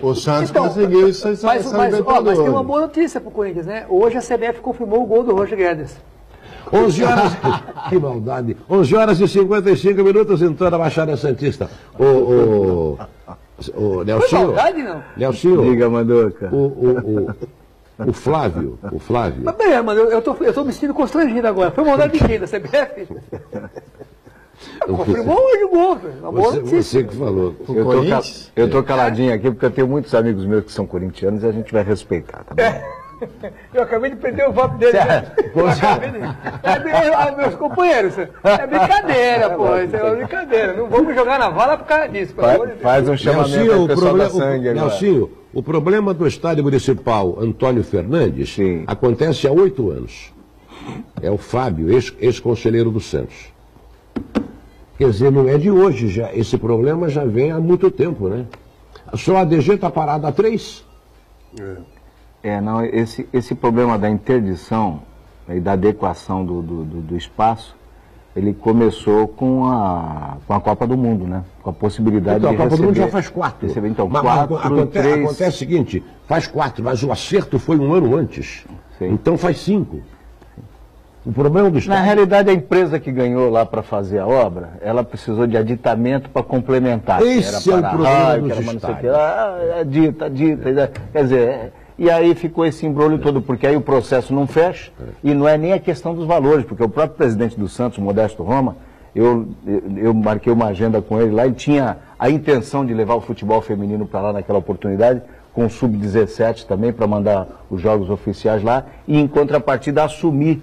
O Santos conseguiu isso aí. Mas tem uma boa notícia pro Corinthians, né? Hoje a CBF confirmou o gol do Roger Guedes. 11 horas. Que maldade. 11 horas e 55 minutos em toda a Baixada Santista. O Nelsinho. Nelsinho. Diga, Manduca. O Flávio. O Flávio. Mas bem, mano, eu tô me sentindo constrangido agora. Foi maldade de quem da CBF? Confirmou hoje o gol, velho. Você que falou. Eu tô caladinho aqui porque eu tenho muitos amigos meus que são corintianos e a gente vai respeitar, tá bom? Eu acabei de perder o voto dele. Meus companheiros, é brincadeira, pô. Isso é uma brincadeira. Não vamos jogar na vala por causa disso. Faz um chamamento ao pessoal da sangue. Nelsinho, o problema do estádio municipal Antônio Fernandes acontece há 8 anos. É o Fábio, ex-conselheiro do Santos. Quer dizer, não é de hoje já. Esse problema já vem há muito tempo, né? Só a DG está parada há 3. Esse problema da interdição e da adequação do espaço, ele começou com a Copa do Mundo, né? Com a possibilidade de receber... Então, a Copa do Mundo já faz 4. Mas acontece o seguinte, faz 4, mas o acerto foi um ano antes. Sim. Então faz 5. O problema do Estado... Na realidade, a empresa que ganhou lá para fazer a obra, ela precisou de aditamento para complementar. Esse era é o problema do Estado. Adita. Quer dizer, e aí ficou esse embrulho todo, porque aí o processo não fecha e não é nem a questão dos valores, porque o próprio presidente do Santos, Modesto Roma, eu marquei uma agenda com ele lá e tinha a intenção de levar o futebol feminino para lá naquela oportunidade, com o Sub-17 também, para mandar os jogos oficiais lá e, em contrapartida, assumir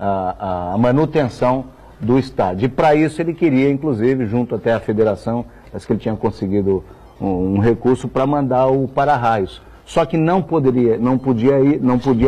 a manutenção do estádio. E para isso ele queria, inclusive, junto até à federação, acho que ele tinha conseguido um recurso para mandar o para-raios. Só que não podia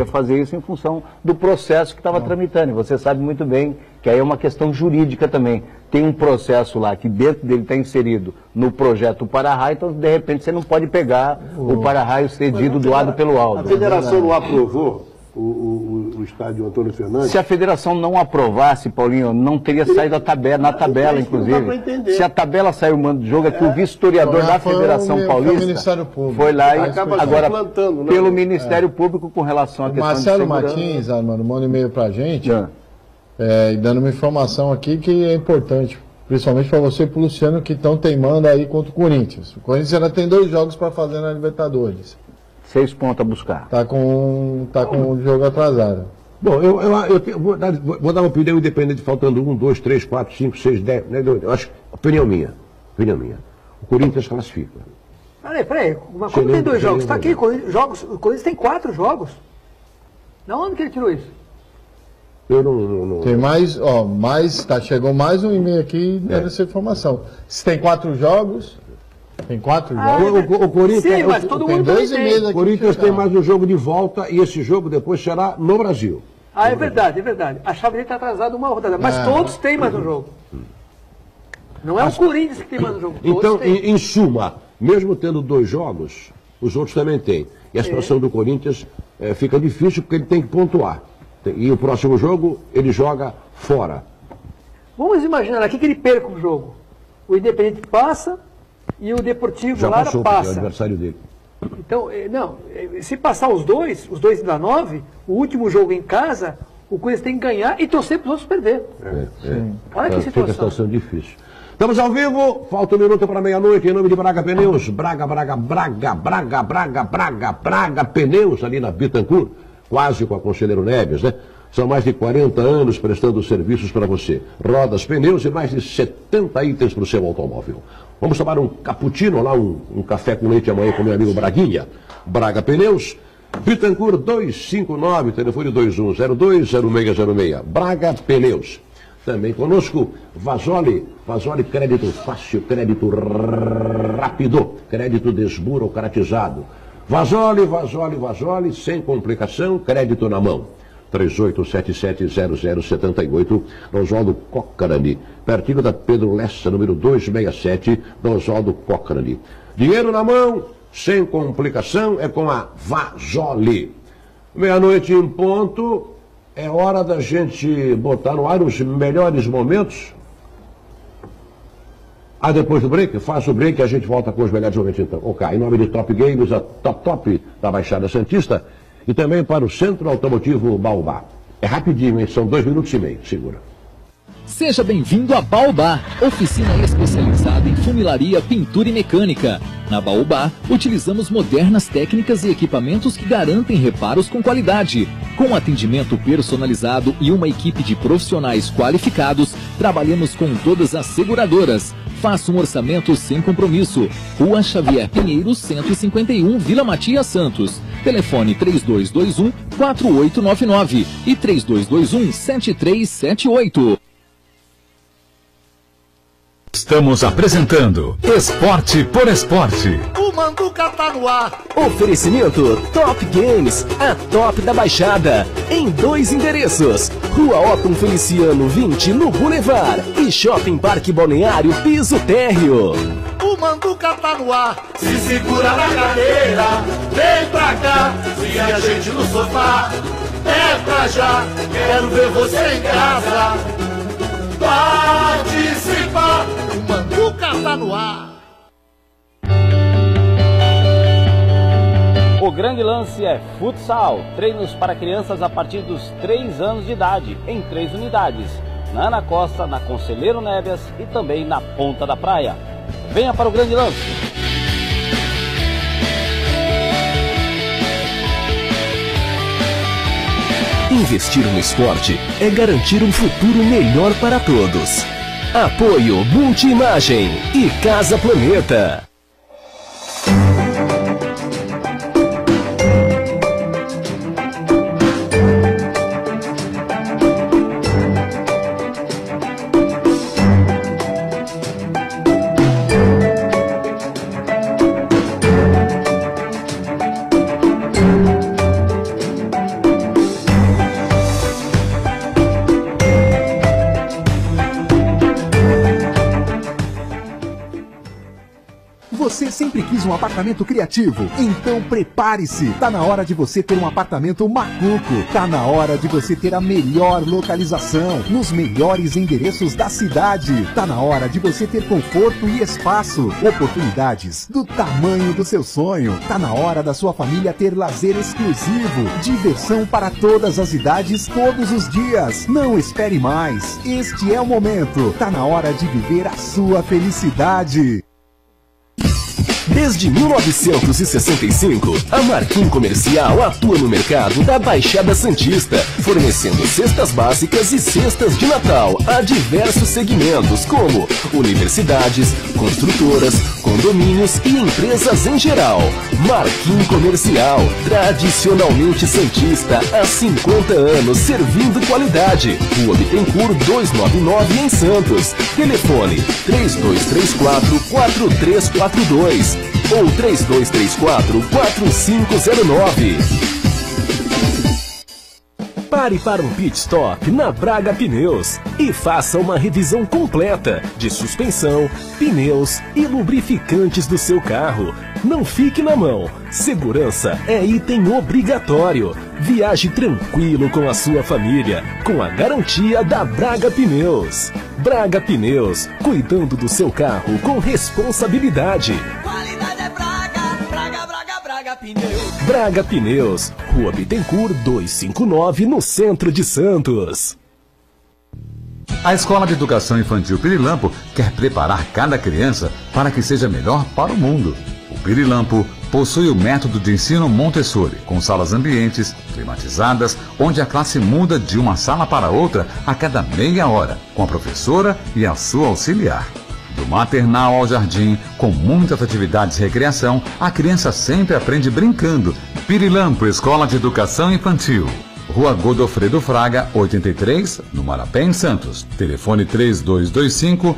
fazer isso em função do processo que estava tramitando. Você sabe muito bem que aí é uma questão jurídica também. Tem um processo lá que dentro dele está inserido no projeto para-raio, então de repente você não pode pegar o para-raio cedido doado pelo Aldo. A federação não aprovou o estádio Antônio Fernandes. Se a federação não aprovasse, Paulinho, não teria saído na tabela, inclusive. Se a tabela saiu mandando do jogo, é que o vistoriador da Federação Paulista foi lá e agora pelo Ministério Público com relação à questão de segurança. Marcelo Martins, Armando, manda um e-mail pra gente dando uma informação aqui que é importante, principalmente para você e pro Luciano, que estão teimando aí contra o Corinthians. O Corinthians ainda tem 2 jogos para fazer na Libertadores. 6 pontos a buscar. Tá com o jogo atrasado. Bom, eu vou dar uma opinião independente, faltando 1, 2, 3, 4, 5, 6, 10. Né, eu acho, opinião minha. O Corinthians classifica. Peraí. Mas como tem 2 jogos? Tá aqui, o Corinthians tem 4 jogos. Da onde que ele tirou isso? Eu não... Tem mais, chegou mais um e-mail aqui dando essa informação. Se tem 4 jogos... Tem 4 jogos? O Corinthians, sim, mas todo mundo tem 2 e meio. O Corinthians tem mais um jogo de volta e esse jogo depois será no Brasil. É verdade. A chave dele está atrasada uma rodada, mas todos têm mais um jogo. Não é o Corinthians que tem mais um jogo. Então, em suma, mesmo tendo 2 jogos, os outros também têm. E a situação do Corinthians fica difícil porque ele tem que pontuar. E o próximo jogo ele joga fora. Vamos imaginar aqui que ele perca o jogo. O Independiente passa... E o Deportivo já Lara passou, passa. É o adversário dele. Então, não, se passar os dois da 9, o último jogo em casa, o Corinthians tem que ganhar e torcer para os outros perder. Olha que situação difícil. Estamos ao vivo, falta 1 minuto para meia-noite, em nome de Braga Pneus. Braga Pneus, ali na Bittencourt, quase com a Conselheiro Neves, né? São mais de 40 anos prestando serviços para você. Rodas, pneus e mais de 70 itens para o seu automóvel. Vamos tomar um cappuccino lá, um café com leite amanhã com meu amigo Braguinha. Braga Pneus, Bittencourt 259, telefone 2102-0606. Braga Pneus. Também conosco, Fazoli, Fazoli Crédito Fácil, Crédito Rápido, Crédito Desburocratizado. Fazoli, Fazoli, Fazoli, sem complicação, crédito na mão. 38770078, Oswaldo Cochrane, pertinho da Pedro Lessa, número 267, Oswaldo Cochrane. Dinheiro na mão, sem complicação, é com a Fazoli. Meia-noite em ponto. É hora da gente botar no ar os melhores momentos. Ah, depois do break? Faça o break e a gente volta com os melhores momentos então. Ok, em nome de Top Games, a Top Top da Baixada Santista e também para o Centro Automotivo Baobá. É rapidinho, hein? São 2 minutos e meio, segura. Seja bem-vindo a Baobá, oficina especializada em funilaria, pintura e mecânica. Na Baobá, utilizamos modernas técnicas e equipamentos que garantem reparos com qualidade. Com atendimento personalizado e uma equipe de profissionais qualificados, trabalhamos com todas as seguradoras. Faça um orçamento sem compromisso. Rua Xavier Pinheiro, 151, Vila Matias, Santos. Telefone 3221-4899 e 3221-7378. Estamos apresentando Esporte por Esporte. O Manduca tá no ar. Oferecimento Top Games, a top da Baixada. Em 2 endereços. Rua Otton Feliciano 20 no Boulevard e Shopping Parque Balneário Piso Térreo. O Manduca tá no ar. Se segura na cadeira, vem pra cá. Se a gente no sofá, é pra já. Quero ver você em casa. Participar. O Manduca tá no ar. O grande lance é futsal. Treinos para crianças a partir dos 3 anos de idade, em 3 unidades. Na Ana Costa, na Conselheiro Neves e também na Ponta da Praia. Venha para o grande lance. Investir no esporte é garantir um futuro melhor para todos. Apoio Multiimagem e Casa Planeta. Sempre quis um apartamento criativo? Então prepare-se! Tá na hora de você ter um apartamento macuco. Tá na hora de você ter a melhor localização, nos melhores endereços da cidade. Tá na hora de você ter conforto e espaço, oportunidades do tamanho do seu sonho. Tá na hora da sua família ter lazer exclusivo, diversão para todas as idades, todos os dias. Não espere mais! Este é o momento! Tá na hora de viver a sua felicidade! Desde 1965, a Marquim Comercial atua no mercado da Baixada Santista, fornecendo cestas básicas e cestas de Natal a diversos segmentos, como universidades, construtoras, condomínios e empresas em geral. Marquim Comercial, tradicionalmente santista, há 50 anos, servindo qualidade. Rua Bittencourt 299 em Santos. Telefone 3234-4342. Ou 3234-4509. Pare para um pit stop na Braga Pneus e faça uma revisão completa de suspensão, pneus e lubrificantes do seu carro. Não fique na mão. Segurança é item obrigatório. Viaje tranquilo com a sua família, com a garantia da Braga Pneus. Braga Pneus, cuidando do seu carro com responsabilidade. Qualidade é Braga, Braga, Braga, Braga Pneus. Braga Pneus, Rua Bittencourt 259, no centro de Santos. A Escola de Educação Infantil Pirilampo quer preparar cada criança para que seja melhor para o mundo. O Pirilampo possui o método de ensino Montessori, com salas ambientes, climatizadas, onde a classe muda de uma sala para outra a cada meia hora, com a professora e a sua auxiliar. Do maternal ao jardim, com muitas atividades de recreação, a criança sempre aprende brincando. Pirilampo Escola de Educação Infantil. Rua Godofredo Fraga, 83, no Marapé, em Santos. Telefone 3225-6424.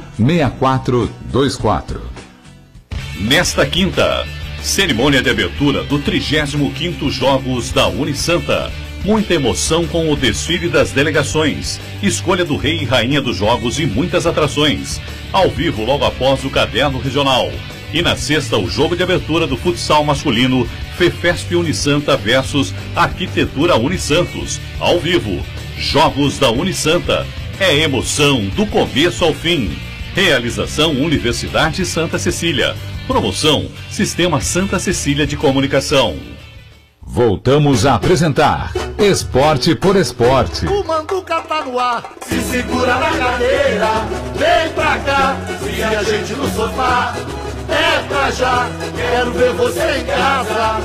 Nesta quinta, cerimônia de abertura do 35º Jogos da Unisanta. Muita emoção com o desfile das delegações, escolha do rei e rainha dos jogos e muitas atrações. Ao vivo logo após o Caderno Regional. E na sexta, o jogo de abertura do futsal masculino, Fefesp Unisanta versus Arquitetura Unisantos. Ao vivo, Jogos da Unisanta. É emoção do começo ao fim. Realização Universidade Santa Cecília. Promoção Sistema Santa Cecília de Comunicação. Voltamos a apresentar Esporte por Esporte. O Manduca tá no ar, se segura na cadeira, vem pra cá, se a gente no sofá, é pra já, quero ver você em casa,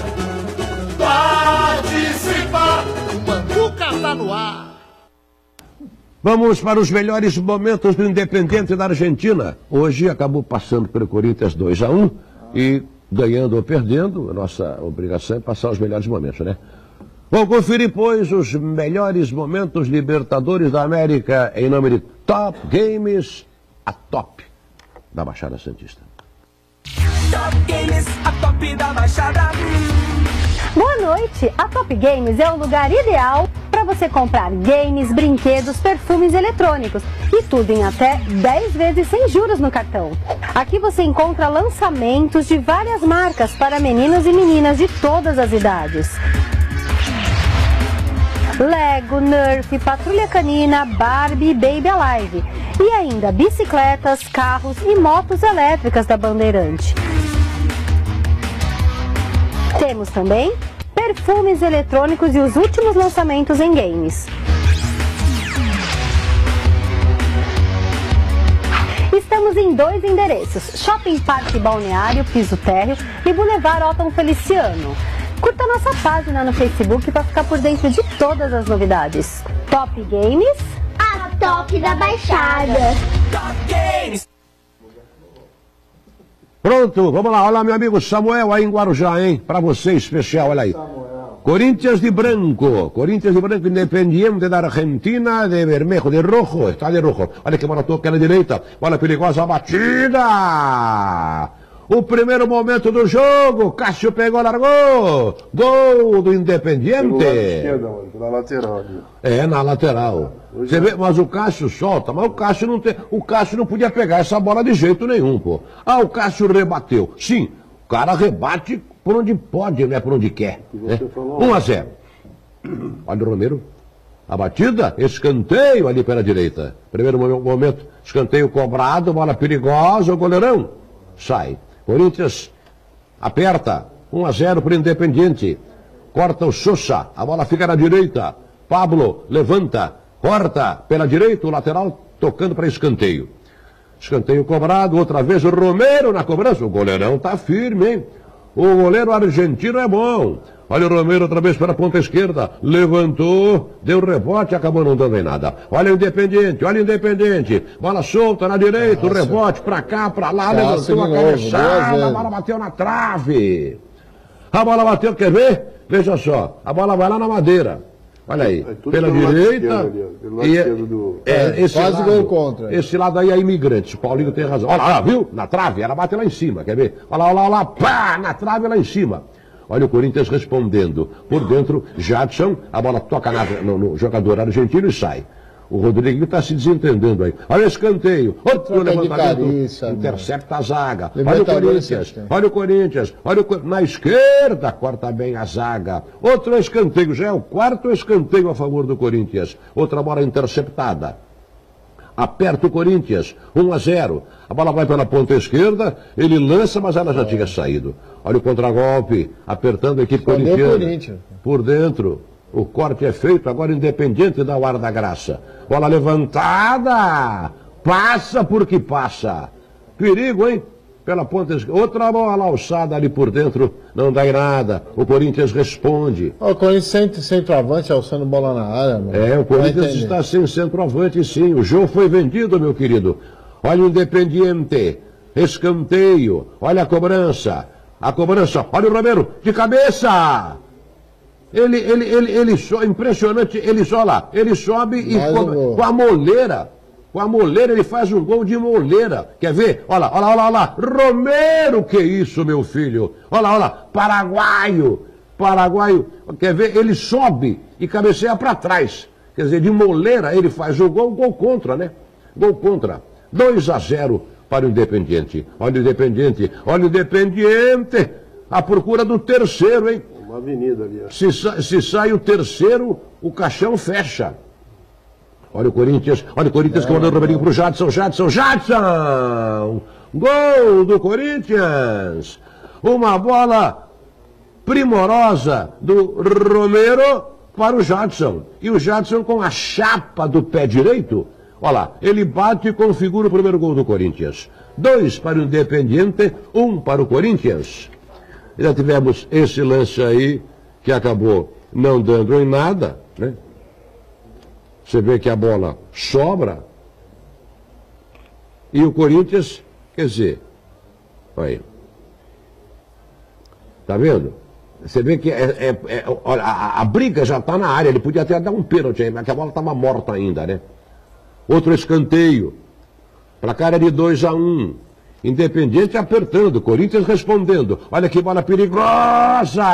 participar, o Manduca tá no ar. Vamos para os melhores momentos do Independiente da Argentina. Hoje acabou passando pelo Corinthians 2-1 e... ganhando ou perdendo, a nossa obrigação é passar os melhores momentos, né? Vou conferir, pois, os melhores momentos Libertadores da América em nome de Top Games, a top da Baixada Santista. Top Games, a top da Baixada. Boa noite! A Top Games é o lugar ideal para você comprar games, brinquedos, perfumes eletrônicos e tudo em até 10 vezes sem juros no cartão. Aqui você encontra lançamentos de várias marcas para meninos e meninas de todas as idades. Lego, Nerf, Patrulha Canina, Barbie e Baby Alive. E ainda bicicletas, carros e motos elétricas da Bandeirante. Temos também perfumes eletrônicos e os últimos lançamentos em games. Estamos em 2 endereços, Shopping Parque Balneário, Piso Térreo e Boulevard Otton Feliciano. Curta nossa página no Facebook para ficar por dentro de todas as novidades. Top Games, a top da Baixada. Top Games. Pronto, vamos lá, olha lá meu amigo Samuel aí em Guarujá, hein? Pra você especial, olha aí. Samuel. Corinthians de Branco, Independiente da Argentina, de vermelho, de rojo, está de rojo. Olha que bola toca na direita, bola perigosa, batida! O primeiro momento do jogo, Cássio pegou, largou, gol do Independiente. Na lateral. É, na lateral. Você vê, mas o Cássio solta, mas o Cássio não podia pegar essa bola de jeito nenhum, pô. Ah, o Cássio rebateu. Sim, o cara rebate por onde pode, né? Por onde quer. Né? 1-0. Olha o Romero. A batida, escanteio ali pela direita. Primeiro momento, escanteio cobrado, bola perigosa, o goleirão sai. Corinthians aperta, 1-0 para o Independiente, corta o Sousa, a bola fica na direita, Pablo levanta, corta pela direita, o lateral tocando para escanteio. Escanteio cobrado, outra vez o Romero na cobrança, o goleirão está firme, hein? O goleiro argentino é bom. Olha o Romero outra vez para a ponta esquerda, levantou, deu rebote, acabou não dando em nada. Olha o Independiente, bola solta na direita, nossa, rebote para cá, para lá, levantou a cabeçada, a bola bateu na trave. A bola bateu, quer ver? Veja só, a bola vai lá na madeira. Olha aí, pela direita, quase gol contra. Esse lado aí é Imigrantes, o Paulinho tem razão. Olha lá, viu? Na trave, ela bate lá em cima, quer ver? Olha lá, pá, na trave lá em cima. Olha o Corinthians respondendo. Por dentro, Jadson, a bola toca no jogador argentino e sai. O Rodrigo está se desentendendo aí. Olha o escanteio. Outro levantamento. Cariça, intercepta a zaga. Olha o Corinthians. Na esquerda, corta bem a zaga. Outro escanteio. Já é o quarto escanteio a favor do Corinthians. Outra bola interceptada. Aperta o Corinthians, 1-0. A bola vai pela ponta esquerda, ele lança, mas ela já tinha saído. Olha o contragolpe, apertando a equipe corintiana. Por dentro, o corte é feito, agora Independiente da Guarda da Graça. Bola levantada, passa porque passa. Perigo, hein? pela ponta esquerda. Outra bola alçada ali por dentro, não dá em nada. O Corinthians responde. O Corinthians sem centroavante alçando bola na área, mano. É, o Corinthians está sem centroavante, sim. O jogo foi vendido, meu querido. Olha o Independiente. Escanteio. Olha a cobrança. A cobrança. Olha o Romero. De cabeça. Ele impressionante. Ele sobe e com a moleira. Com a moleira, ele faz um gol de moleira. Quer ver? Olha lá. Romero, que isso, meu filho? Olha lá. Paraguaio. Quer ver? Ele sobe e cabeceia para trás. Quer dizer, de moleira ele faz o gol. Gol contra, né? Gol contra. 2-0 para o Independiente. Olha o Independiente. À procura do terceiro, hein? Uma avenida ali. Se sai o terceiro, o caixão fecha. Olha o Corinthians que mandou o Rodrigo pro Jadson! Gol do Corinthians! Uma bola primorosa do Romero para o Jadson. E o Jadson com a chapa do pé direito, olha lá, ele bate e configura o primeiro gol do Corinthians. 2 para o Independiente, 1 para o Corinthians. Já tivemos esse lance aí, que acabou não dando em nada, né? Você vê que a bola sobra e o Corinthians, quer dizer, olha aí, tá vendo? Você vê que olha, a briga já tá na área, ele podia até dar um pênalti aí, mas a bola tava morta ainda, né? Outro escanteio, placar é de 2-1, Independiente apertando, Corinthians respondendo, olha que bola perigosa!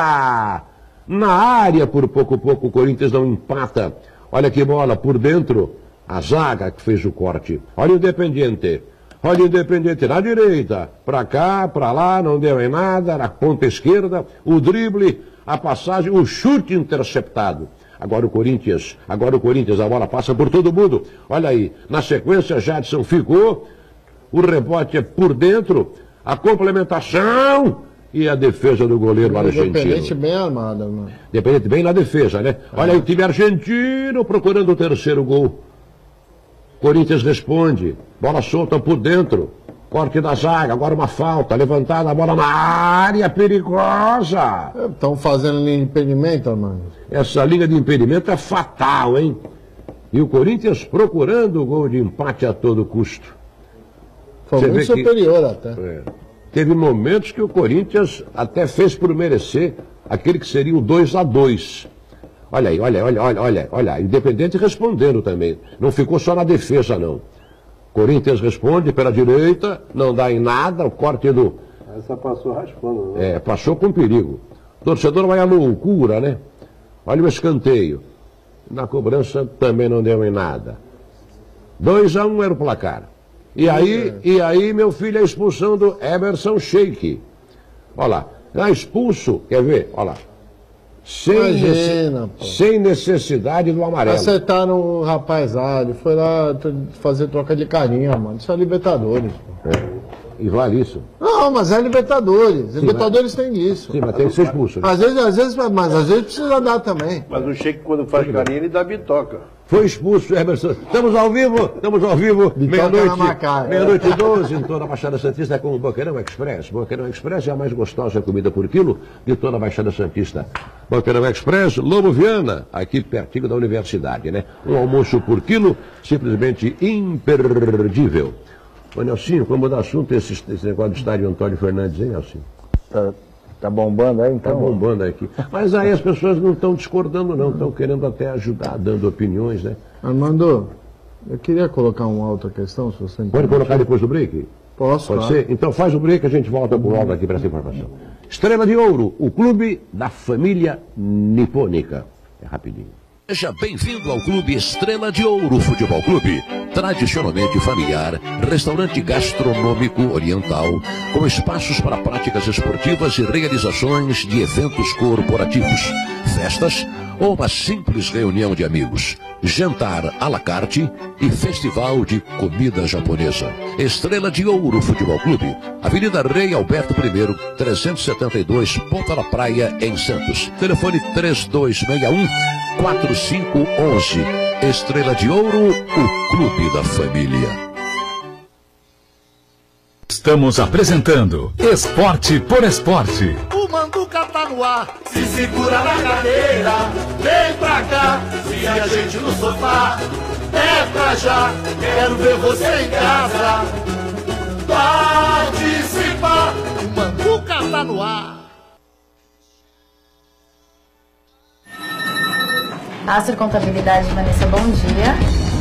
Na área, por pouco o Corinthians não empata. Olha que bola, por dentro, a zaga que fez o corte. Olha o Independiente, na direita, pra cá, pra lá, não deu em nada, na ponta esquerda, o drible, a passagem, o chute interceptado. Agora o Corinthians, a bola passa por todo mundo. Olha aí, na sequência, Jadson ficou, o rebote é por dentro, a complementação... E a defesa do goleiro argentino. Independente bem armada, mano. Independente bem na defesa, né? Olha aí o time argentino procurando o terceiro gol. Corinthians responde. Bola solta por dentro. Corte da zaga, agora uma falta. Levantada, a bola na área, perigosa. Estão fazendo linha de impedimento, mano. Essa linha de impedimento é fatal, hein? E o Corinthians procurando o gol de empate a todo custo. Foi muito superior até. É. Teve momentos que o Corinthians até fez por merecer aquele que seria o 2-2. Olha aí. Independiente respondendo também. Não ficou só na defesa, não. Corinthians responde pela direita, não dá em nada, o corte do... Essa passou raspando, né? É, passou com perigo. O torcedor vai à loucura, né? Olha o escanteio. Na cobrança também não deu em nada. 2-1 era o placar. E aí, meu filho, a expulsão do Emerson Sheik. Olha lá. Já expulso, quer ver? Olha lá. Sem necessidade do amarelo. Acertaram o rapaz lá, ele foi lá fazer troca de carinha, mano. Isso é Libertadores. Pô. E vale isso? Não, mas é Libertadores. Sim, Libertadores mas... tem isso. Sim, mas tem que ser expulso. Né? Às vezes precisa dar também. Mas o Sheik, quando faz carinha, ele dá bitoca. Foi expulso, Emerson. Estamos ao vivo, meia-noite e 12, em toda a Baixada Santista, com o Boqueirão Express. Boqueirão Express é a mais gostosa comida por quilo de toda a Baixada Santista. Boqueirão Express, Lobo Viana, aqui pertinho da universidade, né? Um almoço por quilo, simplesmente imperdível. Ô, Nelsinho, vamos mudar assunto esse negócio do estádio Antônio Fernandes, hein, Nelsinho? Tá bombando aí, então? Tá bombando aqui. Mas aí as pessoas não estão discordando, não. Estão querendo até ajudar, dando opiniões, né? Armando, eu queria colocar uma outra questão, se você... Pode colocar depois do break? Posso, pode ser? Então faz o break, a gente volta pro Aldo aqui para essa informação. Estrela de Ouro, o clube da família nipônica. É rapidinho. Seja bem-vindo ao Clube Estrela de Ouro Futebol Clube, tradicionalmente familiar, restaurante gastronômico oriental, com espaços para práticas esportivas e realizações de eventos corporativos, festas ou uma simples reunião de amigos, jantar à la carte e festival de comida japonesa. Estrela de Ouro Futebol Clube, Avenida Rei Alberto I, 372, Ponta da Praia, em Santos. Telefone 3261-4511. Estrela de Ouro, o clube da família. Estamos apresentando Esporte por Esporte. O Manduca tá no ar, se segura na cadeira, vem pra cá, se a gente no sofá, é pra já, quero ver você em casa, participar, o Manduca tá no ar. Astro Contabilidade, Vanessa, bom dia.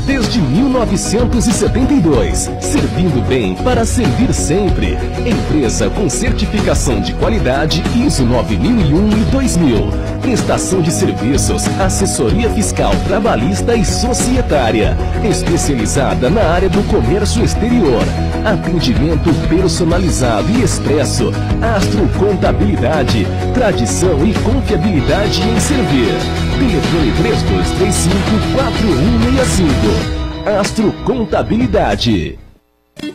Desde 1972, servindo bem para servir sempre. Empresa com certificação de qualidade ISO 9001 e 2000. Prestação de serviços, assessoria fiscal, trabalhista e societária. Especializada na área do comércio exterior. Atendimento personalizado e expresso. Astro Contabilidade. Tradição e confiabilidade em servir. Telefone 3235-4165. Astro Contabilidade.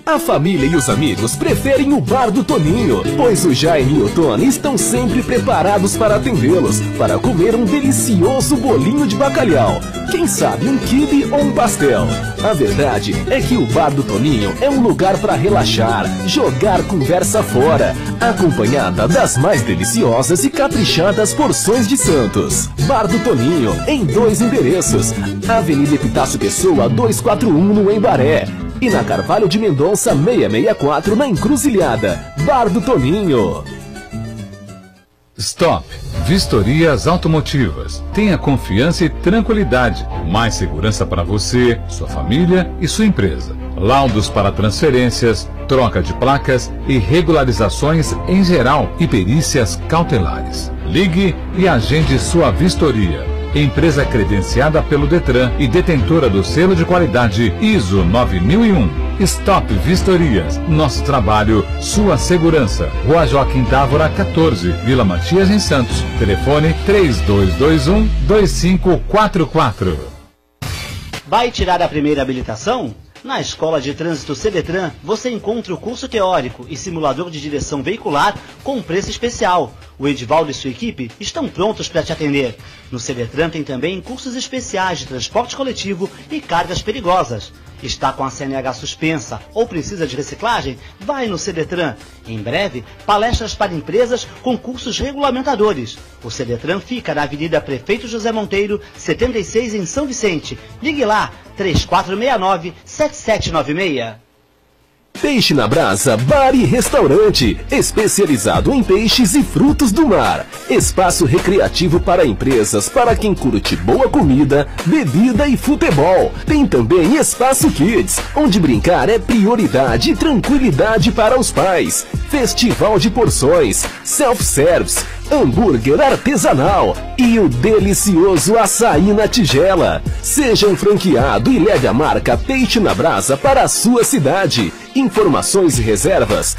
A família e os amigos preferem o bar do Toninho, pois o Jaime e o Tony estão sempre preparados para atendê-los, para comer um delicioso bolinho de bacalhau, quem sabe um quibe ou um pastel. A verdade é que o bar do Toninho é um lugar para relaxar, jogar conversa fora, acompanhada das mais deliciosas e caprichadas porções de Santos. Bar do Toninho, em 2 endereços, Avenida Epitácio Pessoa 241 no Embaré, e na Carvalho de Mendonça 664 na Encruzilhada. Bar do Toninho. Stop. Vistorias automotivas. Tenha confiança e tranquilidade. Mais segurança para você, sua família e sua empresa. Laudos para transferências, troca de placas e regularizações em geral e perícias cautelares. Ligue e agende sua vistoria. Empresa credenciada pelo Detran e detentora do selo de qualidade ISO 9001. Stop Vistorias. Nosso trabalho, sua segurança. Rua Joaquim Távora 14, Vila Matias, em Santos. Telefone 3221-2544. Vai tirar a primeira habilitação? Na Escola de Trânsito Cedetran, você encontra o curso teórico e simulador de direção veicular com preço especial. O Edivaldo e sua equipe estão prontos para te atender. No Cedetran tem também cursos especiais de transporte coletivo e cargas perigosas. Está com a CNH suspensa ou precisa de reciclagem? Vai no Cedetran. Em breve, palestras para empresas com cursos regulamentadores. O Cedetran fica na Avenida Prefeito José Monteiro, 76, em São Vicente. Ligue lá, 3469-7796. Peixe na Brasa, bar e restaurante, especializado em peixes e frutos do mar. Espaço recreativo para empresas, para quem curte boa comida, bebida e futebol. Tem também Espaço Kids, onde brincar é prioridade e tranquilidade para os pais. Festival de porções, self-service, hambúrguer artesanal e o delicioso açaí na tigela. Seja um franqueado e leve a marca Peixe na Brasa para a sua cidade. Informações e reservas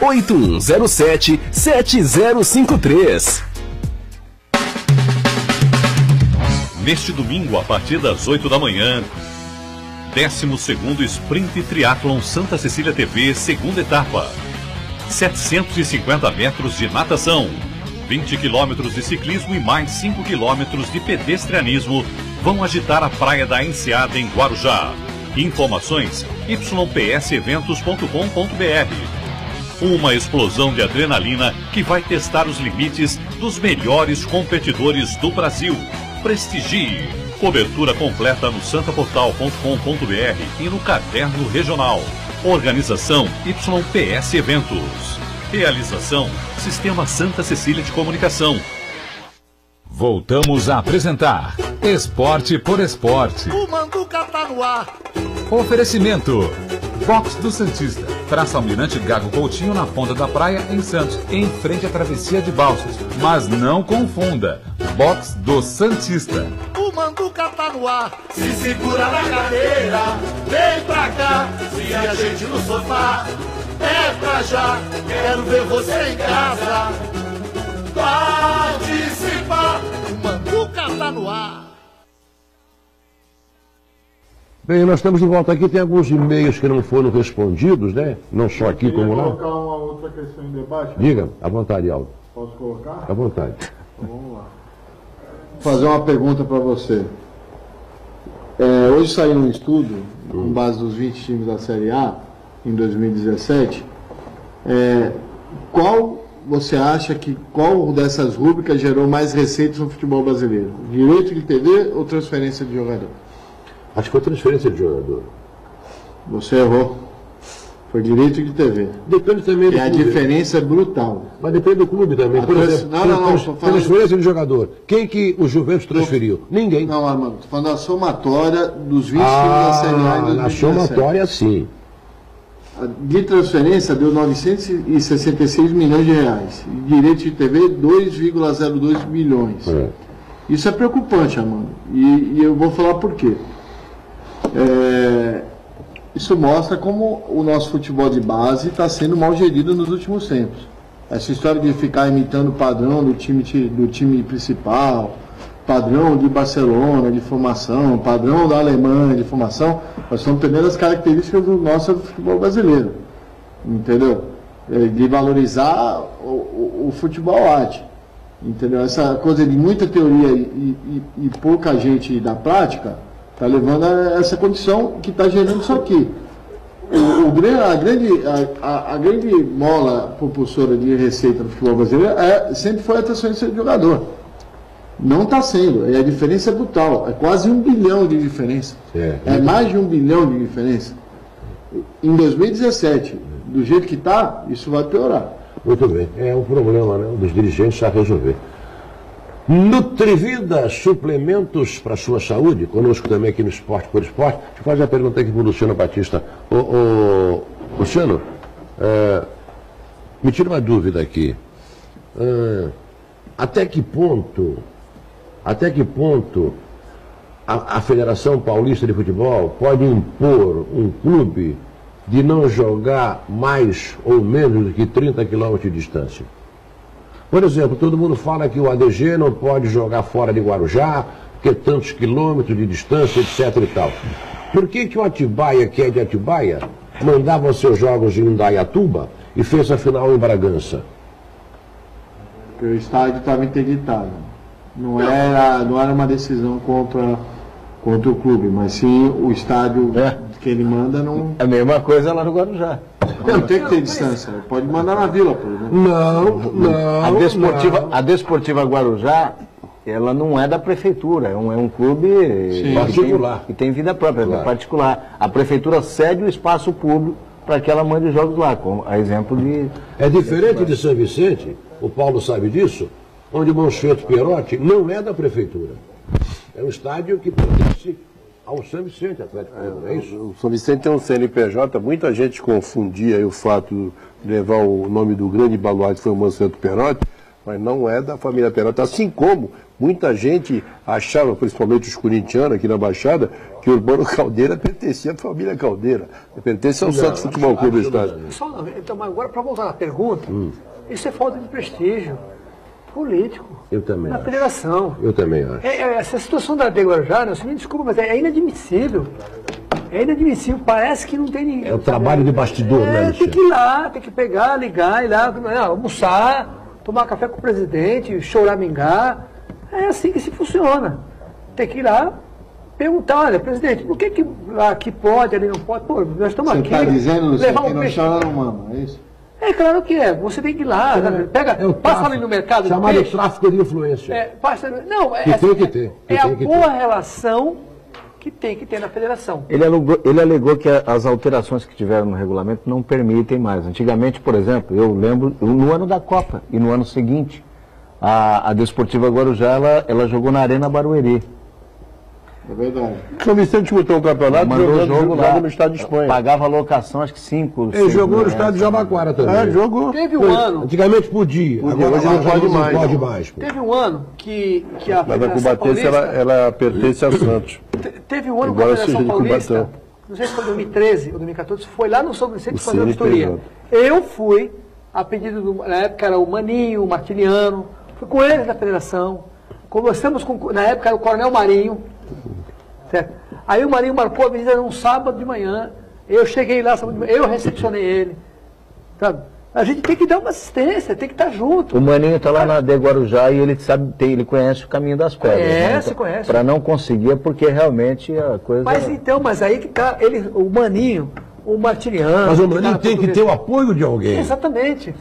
98107-7053. Neste domingo, a partir das 8 da manhã, 12º Sprint Triathlon Santa Cecília TV, segunda etapa. 750 metros de natação, 20 quilômetros de ciclismo e mais 5 quilômetros de pedestrianismo vão agitar a Praia da Enseada, em Guarujá. Informações, ypseventos.com.br. Uma explosão de adrenalina que vai testar os limites dos melhores competidores do Brasil. Prestigie. Cobertura completa no santaportal.com.br e no Caderno Regional. Organização YPS Eventos. Realização Sistema Santa Cecília de Comunicação. Voltamos a apresentar Esporte por Esporte. O Manduca tá no ar. Oferecimento Box do Santista, Praça Almirante Gago Coutinho, na Ponta da Praia, em Santos, em frente à Travessia de Balsas. Mas não confunda, Box do Santista. O Manduca tá no ar, se segura na cadeira, vem pra cá, se a gente no sofá, é pra já, quero ver você em casa. Participa, o Manduca tá no ar. Bem, nós estamos de volta aqui. Tem alguns e-mails que não foram respondidos, né? Não só aqui como lá. Posso colocar uma outra questão em debate? Diga, à vontade, Aldo. Posso colocar? À vontade. Então, vamos lá. Vou fazer uma pergunta para você. Hoje saiu um estudo, com base dos 20 times da Série A, em 2017, qual você acha que qual dessas rúbricas gerou mais receitas no futebol brasileiro? Direito de TV ou transferência de jogador? Acho que foi transferência de jogador. Você errou. Foi direito de TV. Depende também do clube. E a diferença é brutal. Mas depende do clube também. Por exemplo, transferência de jogador. Quem que o Juventus transferiu? Ninguém. Não, Armando, estou falando da somatória dos 20 times da Série A. Na somatória, sim. De transferência deu 966 milhões de reais. Direito de TV, 2,02 milhões. É. Isso é preocupante, Armando. E eu vou falar por quê. Isso mostra como o nosso futebol de base está sendo mal gerido nos últimos tempos. Essa história de ficar imitando o padrão do time principal, padrão de Barcelona, de formação, padrão da Alemanha, de formação, nós estamos perdendo as características do nosso futebol brasileiro. Entendeu? De valorizar o futebol arte. Entendeu? Essa coisa de muita teoria e pouca gente da prática, está levando a essa condição que está gerando isso aqui. A grande mola propulsora de receita do futebol brasileiro sempre foi a transferência de jogador. Não está sendo. A diferença é brutal. É quase 1 bilhão de diferença. É mais de 1 bilhão de diferença. Em 2017, do jeito que está, isso vai piorar. Muito bem. É um problema, né, dos dirigentes a resolver. Nutrivida, suplementos para sua saúde, conosco também aqui no Esporte por Esporte. Deixa eu fazer a pergunta aqui para o Luciano Batista. Luciano, me tira uma dúvida aqui. Até que ponto a Federação Paulista de Futebol pode impor um clube de não jogar mais ou menos do que 30 quilômetros de distância? Por exemplo, todo mundo fala que o ADG não pode jogar fora de Guarujá, porque é tantos quilômetros de distância, etc e tal. Por que o Atibaia, que é de Atibaia, mandava seus jogos em Indaiatuba e fez a final em Bragança? Porque o estádio estava interditado. Não era uma decisão contra o clube, mas sim o estádio que ele manda não... É a mesma coisa lá no Guarujá. Não tem que ter distância, pode mandar na Vila, por exemplo. Não. A Desportiva Guarujá, ela não é da prefeitura, é um clube particular. Que tem vida própria, claro. Particular. A prefeitura cede o espaço público para que ela mande jogos lá, como a exemplo de... É diferente de São Vicente, o Paulo sabe disso, onde Monsanto Perotti não é da prefeitura. É um estádio que pertence ao São Vicente, Atlético. É isso? O São Vicente é um CNPJ, muita gente confundia aí o fato de levar o nome do grande baluarte, que foi o Monsanto Perotti, mas não é da família Perotti. Assim como muita gente achava, principalmente os corintianos aqui na Baixada, que o Urbano Caldeira pertencia à família Caldeira, pertence ao Santos Futebol Clube do Estado. Então, agora, para voltar à pergunta, isso é falta de prestígio político. Eu também na acho. Federação. Eu também acho. Essa situação da Guarujá, não, me desculpa, mas é inadmissível. É inadmissível, parece que não tem ninguém. É o trabalho de bastidor, né? Tem que ir lá, tem que pegar, ligar, ir lá, almoçar, tomar café com o presidente, choramingar. É assim que se funciona. Tem que ir lá perguntar, olha, presidente, por que aqui pode, ali não pode? Pô, nós estamos aqui. Você está dizendo, Luciano, que não chora, não mama, é isso? É claro que é, você tem que ir lá, pega, passa ali no mercado. Chamado peixe, tráfico de influência. É a boa relação que tem que ter na federação. Ele alegou que as alterações que tiveram no regulamento não permitem mais. Antigamente, por exemplo, eu lembro, no ano da Copa e no ano seguinte, a Desportiva Guarujá, ela jogou na Arena Barueri. É verdade. São Vicente botou o campeonato, mandou jogo lá no estado de Espanha. Pagava locação, acho que 5. Ele jogou no estado de Jabaquara também. Jogou. Teve um ano. Antigamente podia. Agora hoje não pode mais. Teve um ano que a Federação Paulista, ela pertence a Santos. Teve um ano que a Federação Paulista, não sei se foi 2013 ou 2014, foi lá no São Vicente fazer a vistoria. Eu fui, a pedido do, na época era o Maninho, o Martiniano, fui com eles na federação. Conversamos com, na época era o Coronel Marinho. Certo? Aí o Marinho marcou a visita num sábado de manhã. Eu cheguei lá sábado de manhã, eu recepcionei ele. Sabe? A gente tem que dar uma assistência, tem que estar junto. O Maninho está lá na de Guarujá e ele sabe, ele conhece o caminho das pedras. Conhece. Para não conseguir, porque realmente a coisa. Mas aí que tá, o Maninho o Martiniano. Mas o Marinho tem que ter o apoio de alguém. Exatamente.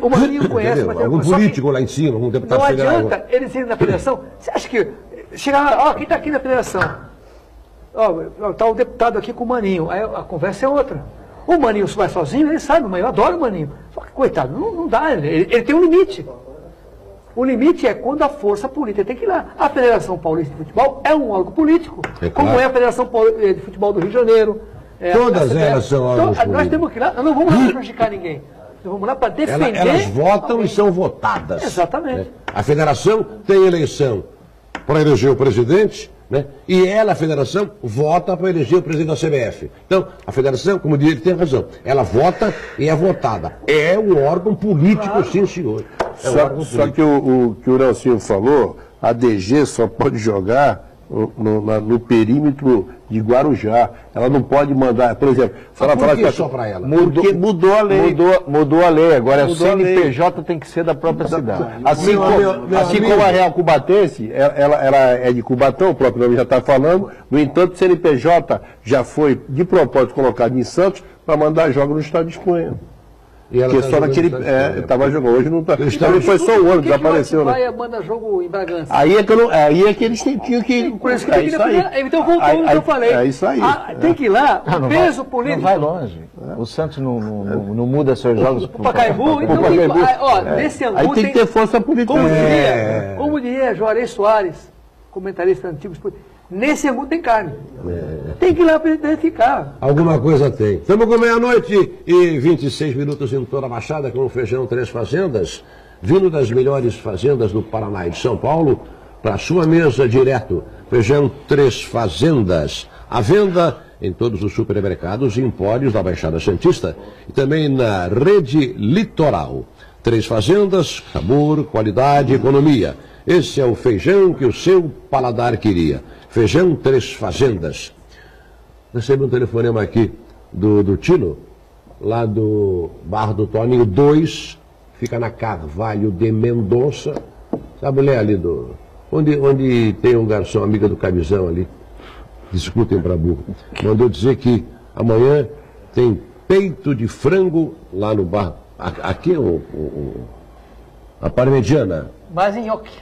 O Marinho conhece... Algum político lá em cima, algum deputado federal. Não adianta eles irem na federação. Você acha que... Chegar ó, quem está aqui na federação? Está o deputado aqui com o Marinho. Aí a conversa é outra. O Maninho vai sozinho, ele sabe, mas eu adoro o Maninho. Só que, coitado, não dá, ele tem um limite. O limite é quando a força política tem que ir lá. A Federação Paulista de Futebol é um órgão político, é claro. Como é a Federação Paulista de Futebol do Rio de Janeiro. Todas elas são órgãos políticos. Nós temos que ir lá, nós não vamos lá para prejudicar ninguém. Nós vamos lá para defender... Elas votam e são votadas. Exatamente. Né? A Federação tem eleição para eleger o presidente... Né? E ela, a federação, vota para eleger o presidente da CBF. Então, a federação, como diz, ele tem razão. Ela vota e é votada. É um órgão político, claro. Sim, senhor. É só que o Nelsinho falou, a DG só pode jogar no perímetro de Guarujá. Ela não pode mandar, por exemplo... Só para ela? Porque mudou a lei. Mudou a lei. Agora o CNPJ tem que ser da própria cidade. Assim como a Real Cubatense, ela é de Cubatão, o próprio nome já está falando. No entanto, o CNPJ já foi, de propósito, colocado em Santos para mandar jogos no estado de Espanha. E ela porque só naquele. Estava jogando, hoje não está. Foi só o ano, desapareceu, né? Aí manda jogo em Bragança. Aí é que eles tinham que. Por isso que tem que ir lá. Então voltando ao que eu falei. É isso aí. Tem que ir lá, o peso político. Não vai longe. O Santos não muda seus jogos. O Pacaembu, então nesse ângulo. Aí tem que ter força política. Como diria Juarez Soares, comentarista antigo, nesse ângulo tem carne. Tem que ir lá para identificar. Alguma coisa tem. Estamos com meia-noite e 26 minutos em toda a Baixada com o feijão Três Fazendas, vindo das melhores fazendas do Paraná e de São Paulo, para a sua mesa direto. Feijão Três Fazendas, à venda em todos os supermercados e empórios da Baixada Santista e também na rede Litoral. Três Fazendas, sabor, qualidade e economia. Esse é o feijão que o seu paladar queria. Feijão Três Fazendas. Recebi um telefonema aqui do Tino, lá do Barro do Toninho 2, fica na Carvalho de Mendonça. A mulher ali onde tem um garçom, amiga do Camisão ali, discutem para burro. Mandou dizer que amanhã tem peito de frango lá no bar. Aqui é a parmegiana. Mais nhoque.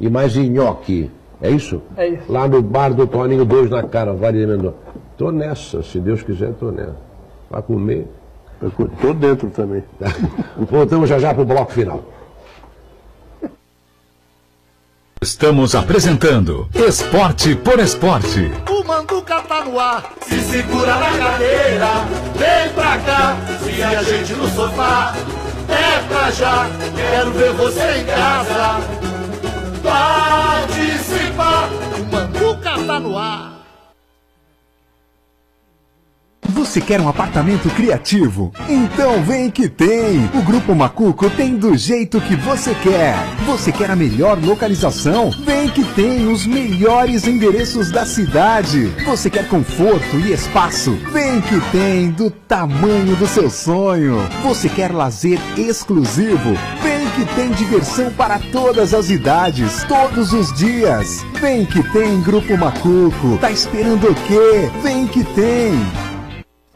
E mais nhoque, é isso? É isso. Lá no bar do Toninho 2 na Carvalho de Mendonça. Tô nessa, se Deus quiser, tô nessa. Vai comer. Tô dentro também. Voltamos já pro bloco final. Estamos apresentando Esporte por Esporte. O Manduca tá no ar, se segura na cadeira, vem pra cá, se a gente no sofá. É pra já, quero ver você em casa participar, o Manduca tá no ar. Você quer um apartamento criativo? Então vem que tem! O Grupo Macuco tem do jeito que você quer. Você quer a melhor localização? Vem que tem os melhores endereços da cidade. Você quer conforto e espaço? Vem que tem do tamanho do seu sonho. Você quer lazer exclusivo? Vem que tem diversão para todas as idades, todos os dias. Vem que tem Grupo Macuco. Tá esperando o quê? Vem que tem!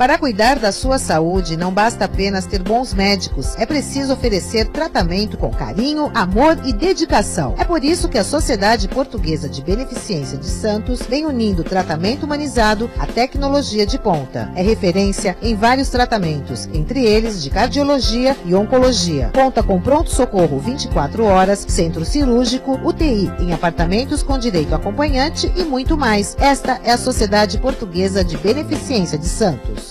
Para cuidar da sua saúde, não basta apenas ter bons médicos. É preciso oferecer tratamento com carinho, amor e dedicação. É por isso que a Sociedade Portuguesa de Beneficência de Santos vem unindo tratamento humanizado à tecnologia de ponta. É referência em vários tratamentos, entre eles de cardiologia e oncologia. Conta com pronto-socorro 24 horas, centro cirúrgico, UTI, em apartamentos com direito acompanhante e muito mais. Esta é a Sociedade Portuguesa de Beneficência de Santos.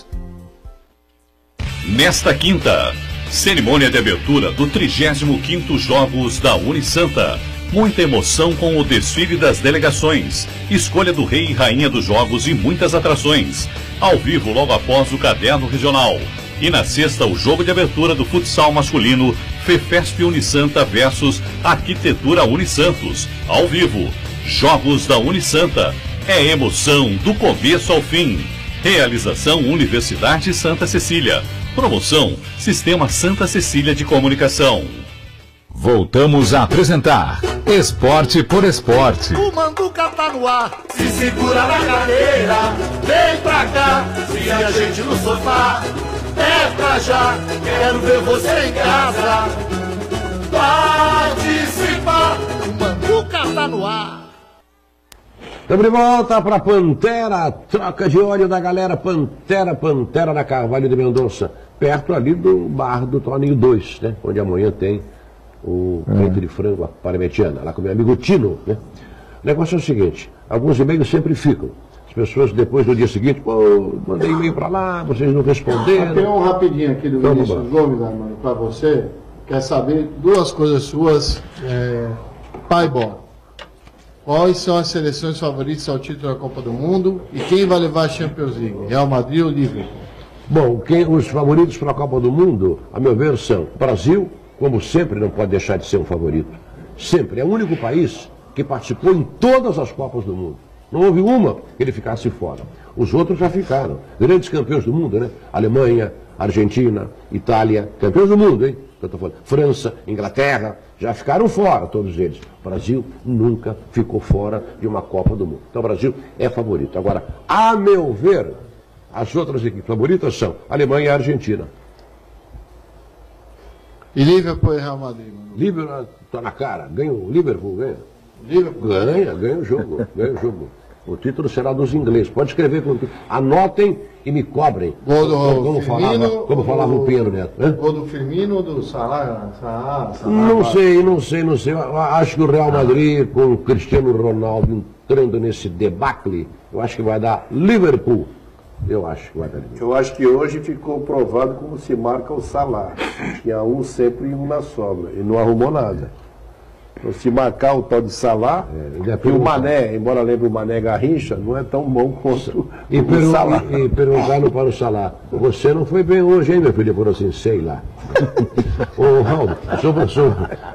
Nesta quinta, cerimônia de abertura do 35º Jogos da Unisanta. Muita emoção com o desfile das delegações, escolha do rei e rainha dos jogos e muitas atrações. Ao vivo logo após o Caderno Regional. E na sexta, o jogo de abertura do futsal masculino, Fefesp Unisanta versus Arquitetura Unisantos. Ao vivo, Jogos da Unisanta. É emoção do começo ao fim. Realização Universidade Santa Cecília. Promoção Sistema Santa Cecília de Comunicação. Voltamos a apresentar Esporte por Esporte. O Manduca tá no ar, se segura na cadeira, vem pra cá, se a gente no sofá, é pra já, quero ver você em casa, participar, o Manduca tá no ar. Estamos de volta para Pantera, troca de olho da galera Pantera, Pantera da Carvalho de Mendonça, perto ali do bar do Toninho 2, né? Onde amanhã tem o peito de frango, a parametiana, lá com meu amigo Tino, né? O negócio é o seguinte, alguns e-mails sempre ficam. As pessoas depois do dia seguinte, pô, mandei e-mail para lá, vocês não responderam. Tem um rapidinho aqui do Vinícius Gomes, mano, para você, quer saber duas coisas suas, pai bom. Quais são as seleções favoritas ao título da Copa do Mundo e quem vai levar a Champions League? Real Madrid ou Liverpool? Bom, os favoritos para a Copa do Mundo, a meu ver, são Brasil, como sempre não pode deixar de ser um favorito. Sempre. É o único país que participou em todas as Copas do Mundo. Não houve uma que ele ficasse fora. Os outros já ficaram. Grandes campeões do mundo, né? Alemanha, Argentina, Itália, campeões do mundo, hein? França, Inglaterra, já ficaram fora todos eles. O Brasil nunca ficou fora de uma Copa do Mundo. Então o Brasil é favorito. Agora, a meu ver, as outras equipes favoritas são Alemanha e Argentina. E Liverpool e Real Madrid? Liverpool está na cara. Ganha o Liverpool, ganha. Liverpool. Ganha o jogo, ganha o jogo. O título será dos ingleses. Pode escrever com o título. Anotem e me cobrem. Gol do como Firmino, falava o Pedro Neto. Né? Gol do Firmino ou do Salah? Não sei. Eu acho que o Real Madrid, com o Cristiano Ronaldo entrando nesse debacle, eu acho que vai dar Liverpool. Eu acho que vai dar Liverpool. Eu acho que hoje ficou provado como se marca o Salah. Tinha um sempre e um na sobra. E não arrumou nada. Então, se marcar o tal de Salah, e o Mané, embora lembre o Mané Garrincha, não é tão bom quanto o Salah. E perguntaram para o Salah, você não foi bem hoje, hein, meu filho? Ele falou assim, sei lá. Ô, Raul,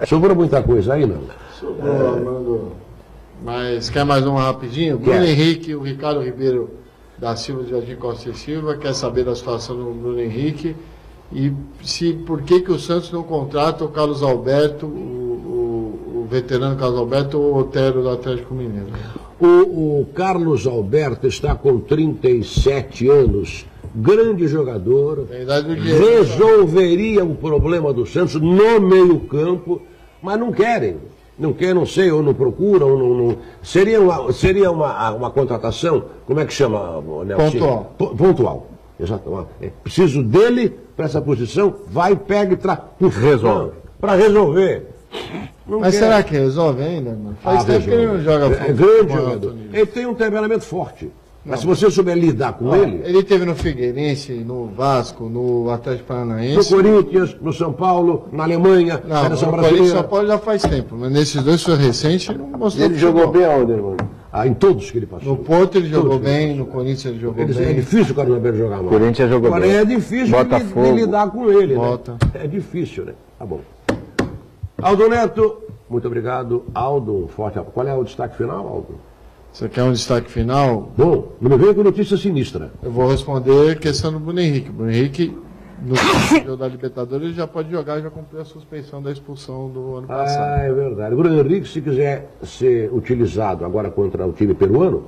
sobrou muita coisa aí, não? Sobrou, Armando. Mas quer mais uma rapidinho? Bruno Henrique, o Ricardo Ribeiro da Silva, de Jardim Costa e Silva, quer saber da situação do Bruno Henrique e por que que o Santos não contrata o Carlos Alberto, veterano Carlos Alberto ou Otero do Atlético Mineiro? O Carlos Alberto está com 37 anos, grande jogador, resolveria o problema do Santos no meio-campo, mas não querem. Não querem, não sei, ou não procuram, ou não. Seria uma contratação, como é que chama, Nelsinho? Pontual. Exato. Preciso dele para essa posição, vai, pega e traz. Resolve. Para resolver. Não Mas quer. Será que resolve ainda, mano? Faz tempo que ele não joga futebol. É grande jogador. Ele tem um temperamento forte. Não. Mas se você souber lidar com ele... Ele teve no Figueirense, no Vasco, no Atlético Paranaense... No Corinthians, no São Paulo, na Alemanha... Não, no Corinthians e São Paulo já faz tempo. Mas nesses dois foi recente, não mostrou. Ele jogou bem aonde, irmão? Ah, em todos que ele passou. No Porto ele jogou bem, no Corinthians ele jogou bem. É difícil o Carlos Alberto jogar mal. O Corinthians jogou bem. Agora é difícil de lidar com ele, né? É difícil, né? Tá bom. Aldo Neto, muito obrigado, Aldo, um forte abraço. Qual é o destaque final, Aldo? Você quer um destaque final? Bom, não me venha com notícia sinistra. Eu vou responder a questão do Bruno Henrique. Bruno Henrique, no jogo da Libertadores, já pode jogar, já cumpriu a suspensão da expulsão do ano passado. Ah, é verdade. O Bruno Henrique, se quiser ser utilizado agora contra o time peruano,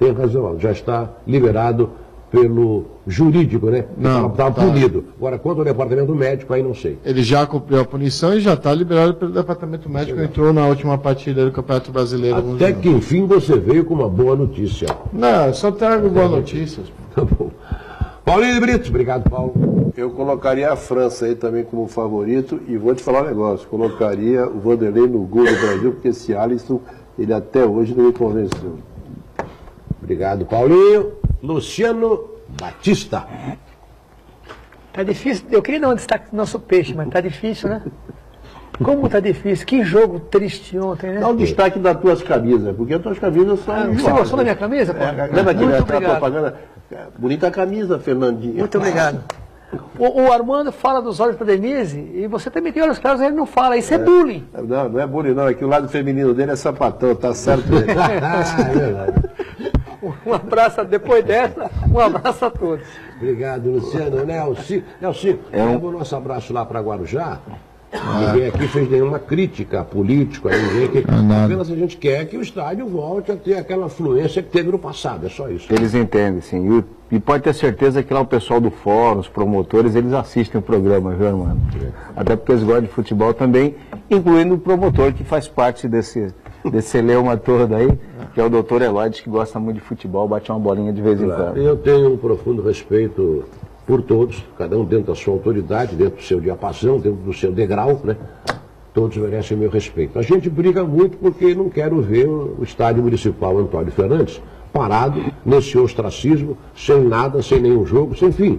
tem razão, já está liberado pelo jurídico, né? Não, estava punido. Agora, quanto ao departamento médico, aí não sei. Ele já cumpriu a punição e já está liberado pelo departamento médico, entrou na última partida do Campeonato Brasileiro. Até que, enfim, você veio com uma boa notícia. Não, eu só trago boas notícias. Tá bom. Paulinho de Brito, obrigado, Paulo. Eu colocaria a França aí também como favorito e vou te falar um negócio, colocaria o Vanderlei no gol do Brasil, porque esse Alisson, ele até hoje não me convenceu. Obrigado, Paulinho. Luciano Batista. Tá difícil, eu queria dar um destaque pro nosso peixe, mas tá difícil, né? Como tá difícil, que jogo triste ontem, né? Dá um destaque das tuas camisas, porque as tuas camisas são... você gostou da minha camisa, pô? Lembra que muito obrigado. Propaganda? Bonita camisa, Fernandinho. Muito obrigado. O Armando fala dos olhos para Denise e você também tem olhos claros, ele não fala, isso é bullying. Não, não é bullying não, é que o lado feminino dele é sapatão, tá certo? É verdade. Um abraço, depois dessa, um abraço a todos. Obrigado, Luciano. Nelsinho, leva o nosso abraço lá para Guarujá. Ninguém aqui fez nenhuma crítica política, ninguém que... Apenas a gente quer que o estádio volte a ter aquela afluência que teve no passado, é só isso. Eles entendem, sim. E pode ter certeza que lá o pessoal do fórum, os promotores, eles assistem o programa, viu, Armando? Até porque eles gostam de futebol também, incluindo o promotor que faz parte desse leuma todo aí, que é o doutor Eloides, que gosta muito de futebol, bate uma bolinha de vez em quando. Eu tenho um profundo respeito por todos, cada um dentro da sua autoridade, dentro do seu diapasão, dentro do seu degrau, né? Todos merecem meu respeito. A gente briga muito porque não quero ver o estádio municipal Antônio Fernandes parado nesse ostracismo, sem nada, sem nenhum jogo, sem fim.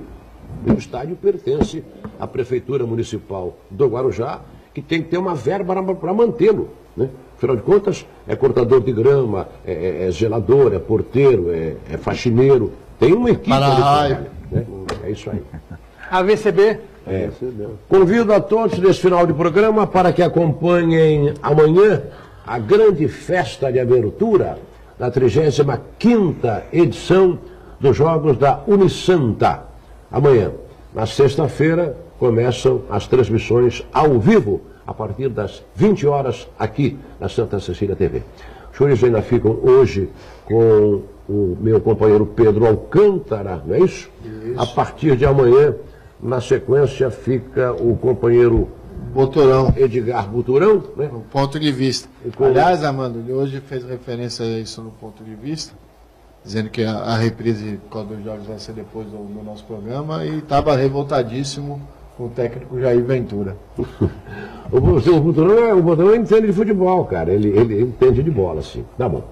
E o estádio pertence à Prefeitura Municipal do Guarujá, que tem que ter uma verba para mantê-lo, né? Afinal de contas, é cortador de grama, é zelador, é porteiro, é faxineiro. Tem uma equipe de trabalho, né? É isso aí. AVCB. Convido a todos nesse final de programa para que acompanhem amanhã a grande festa de abertura da 35ª edição dos Jogos da Unisanta. Amanhã, na sexta-feira, começam as transmissões ao vivo, a partir das 20 horas, aqui na Santa Cecília TV. Os senhores ainda ficam hoje com o meu companheiro Pedro Alcântara, não é isso? Isso. A partir de amanhã, na sequência, fica o companheiro Boturão. Edgar Boturão, né? No Ponto de Vista. Aliás, Armando, ele hoje fez referência a isso no Ponto de Vista, dizendo que a reprise dos jogos vai ser depois do nosso programa, e estava revoltadíssimo com o técnico Jair Ventura. O Boturão entende de futebol, cara. Ele entende de bola, sim. Tá bom.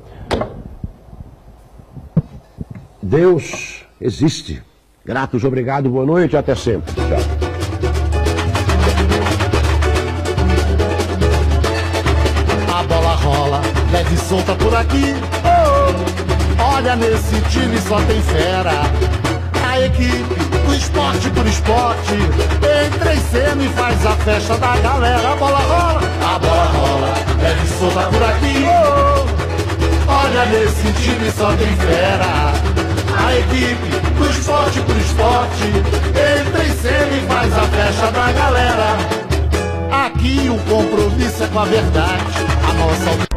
Deus existe. Gratos, obrigado, boa noite, até sempre. Tchau. A bola rola, leve e solta por aqui. Oh, oh. Olha, nesse time só tem fera. A equipe, o esporte por esporte. Entra em cena e faz a festa da galera. A bola rola, leve e solta por aqui. Oh, oh. Olha, nesse time só tem fera. A equipe, do esporte pro esporte, entra em cena e faz a festa da galera. Aqui o compromisso é com a verdade, a nossa...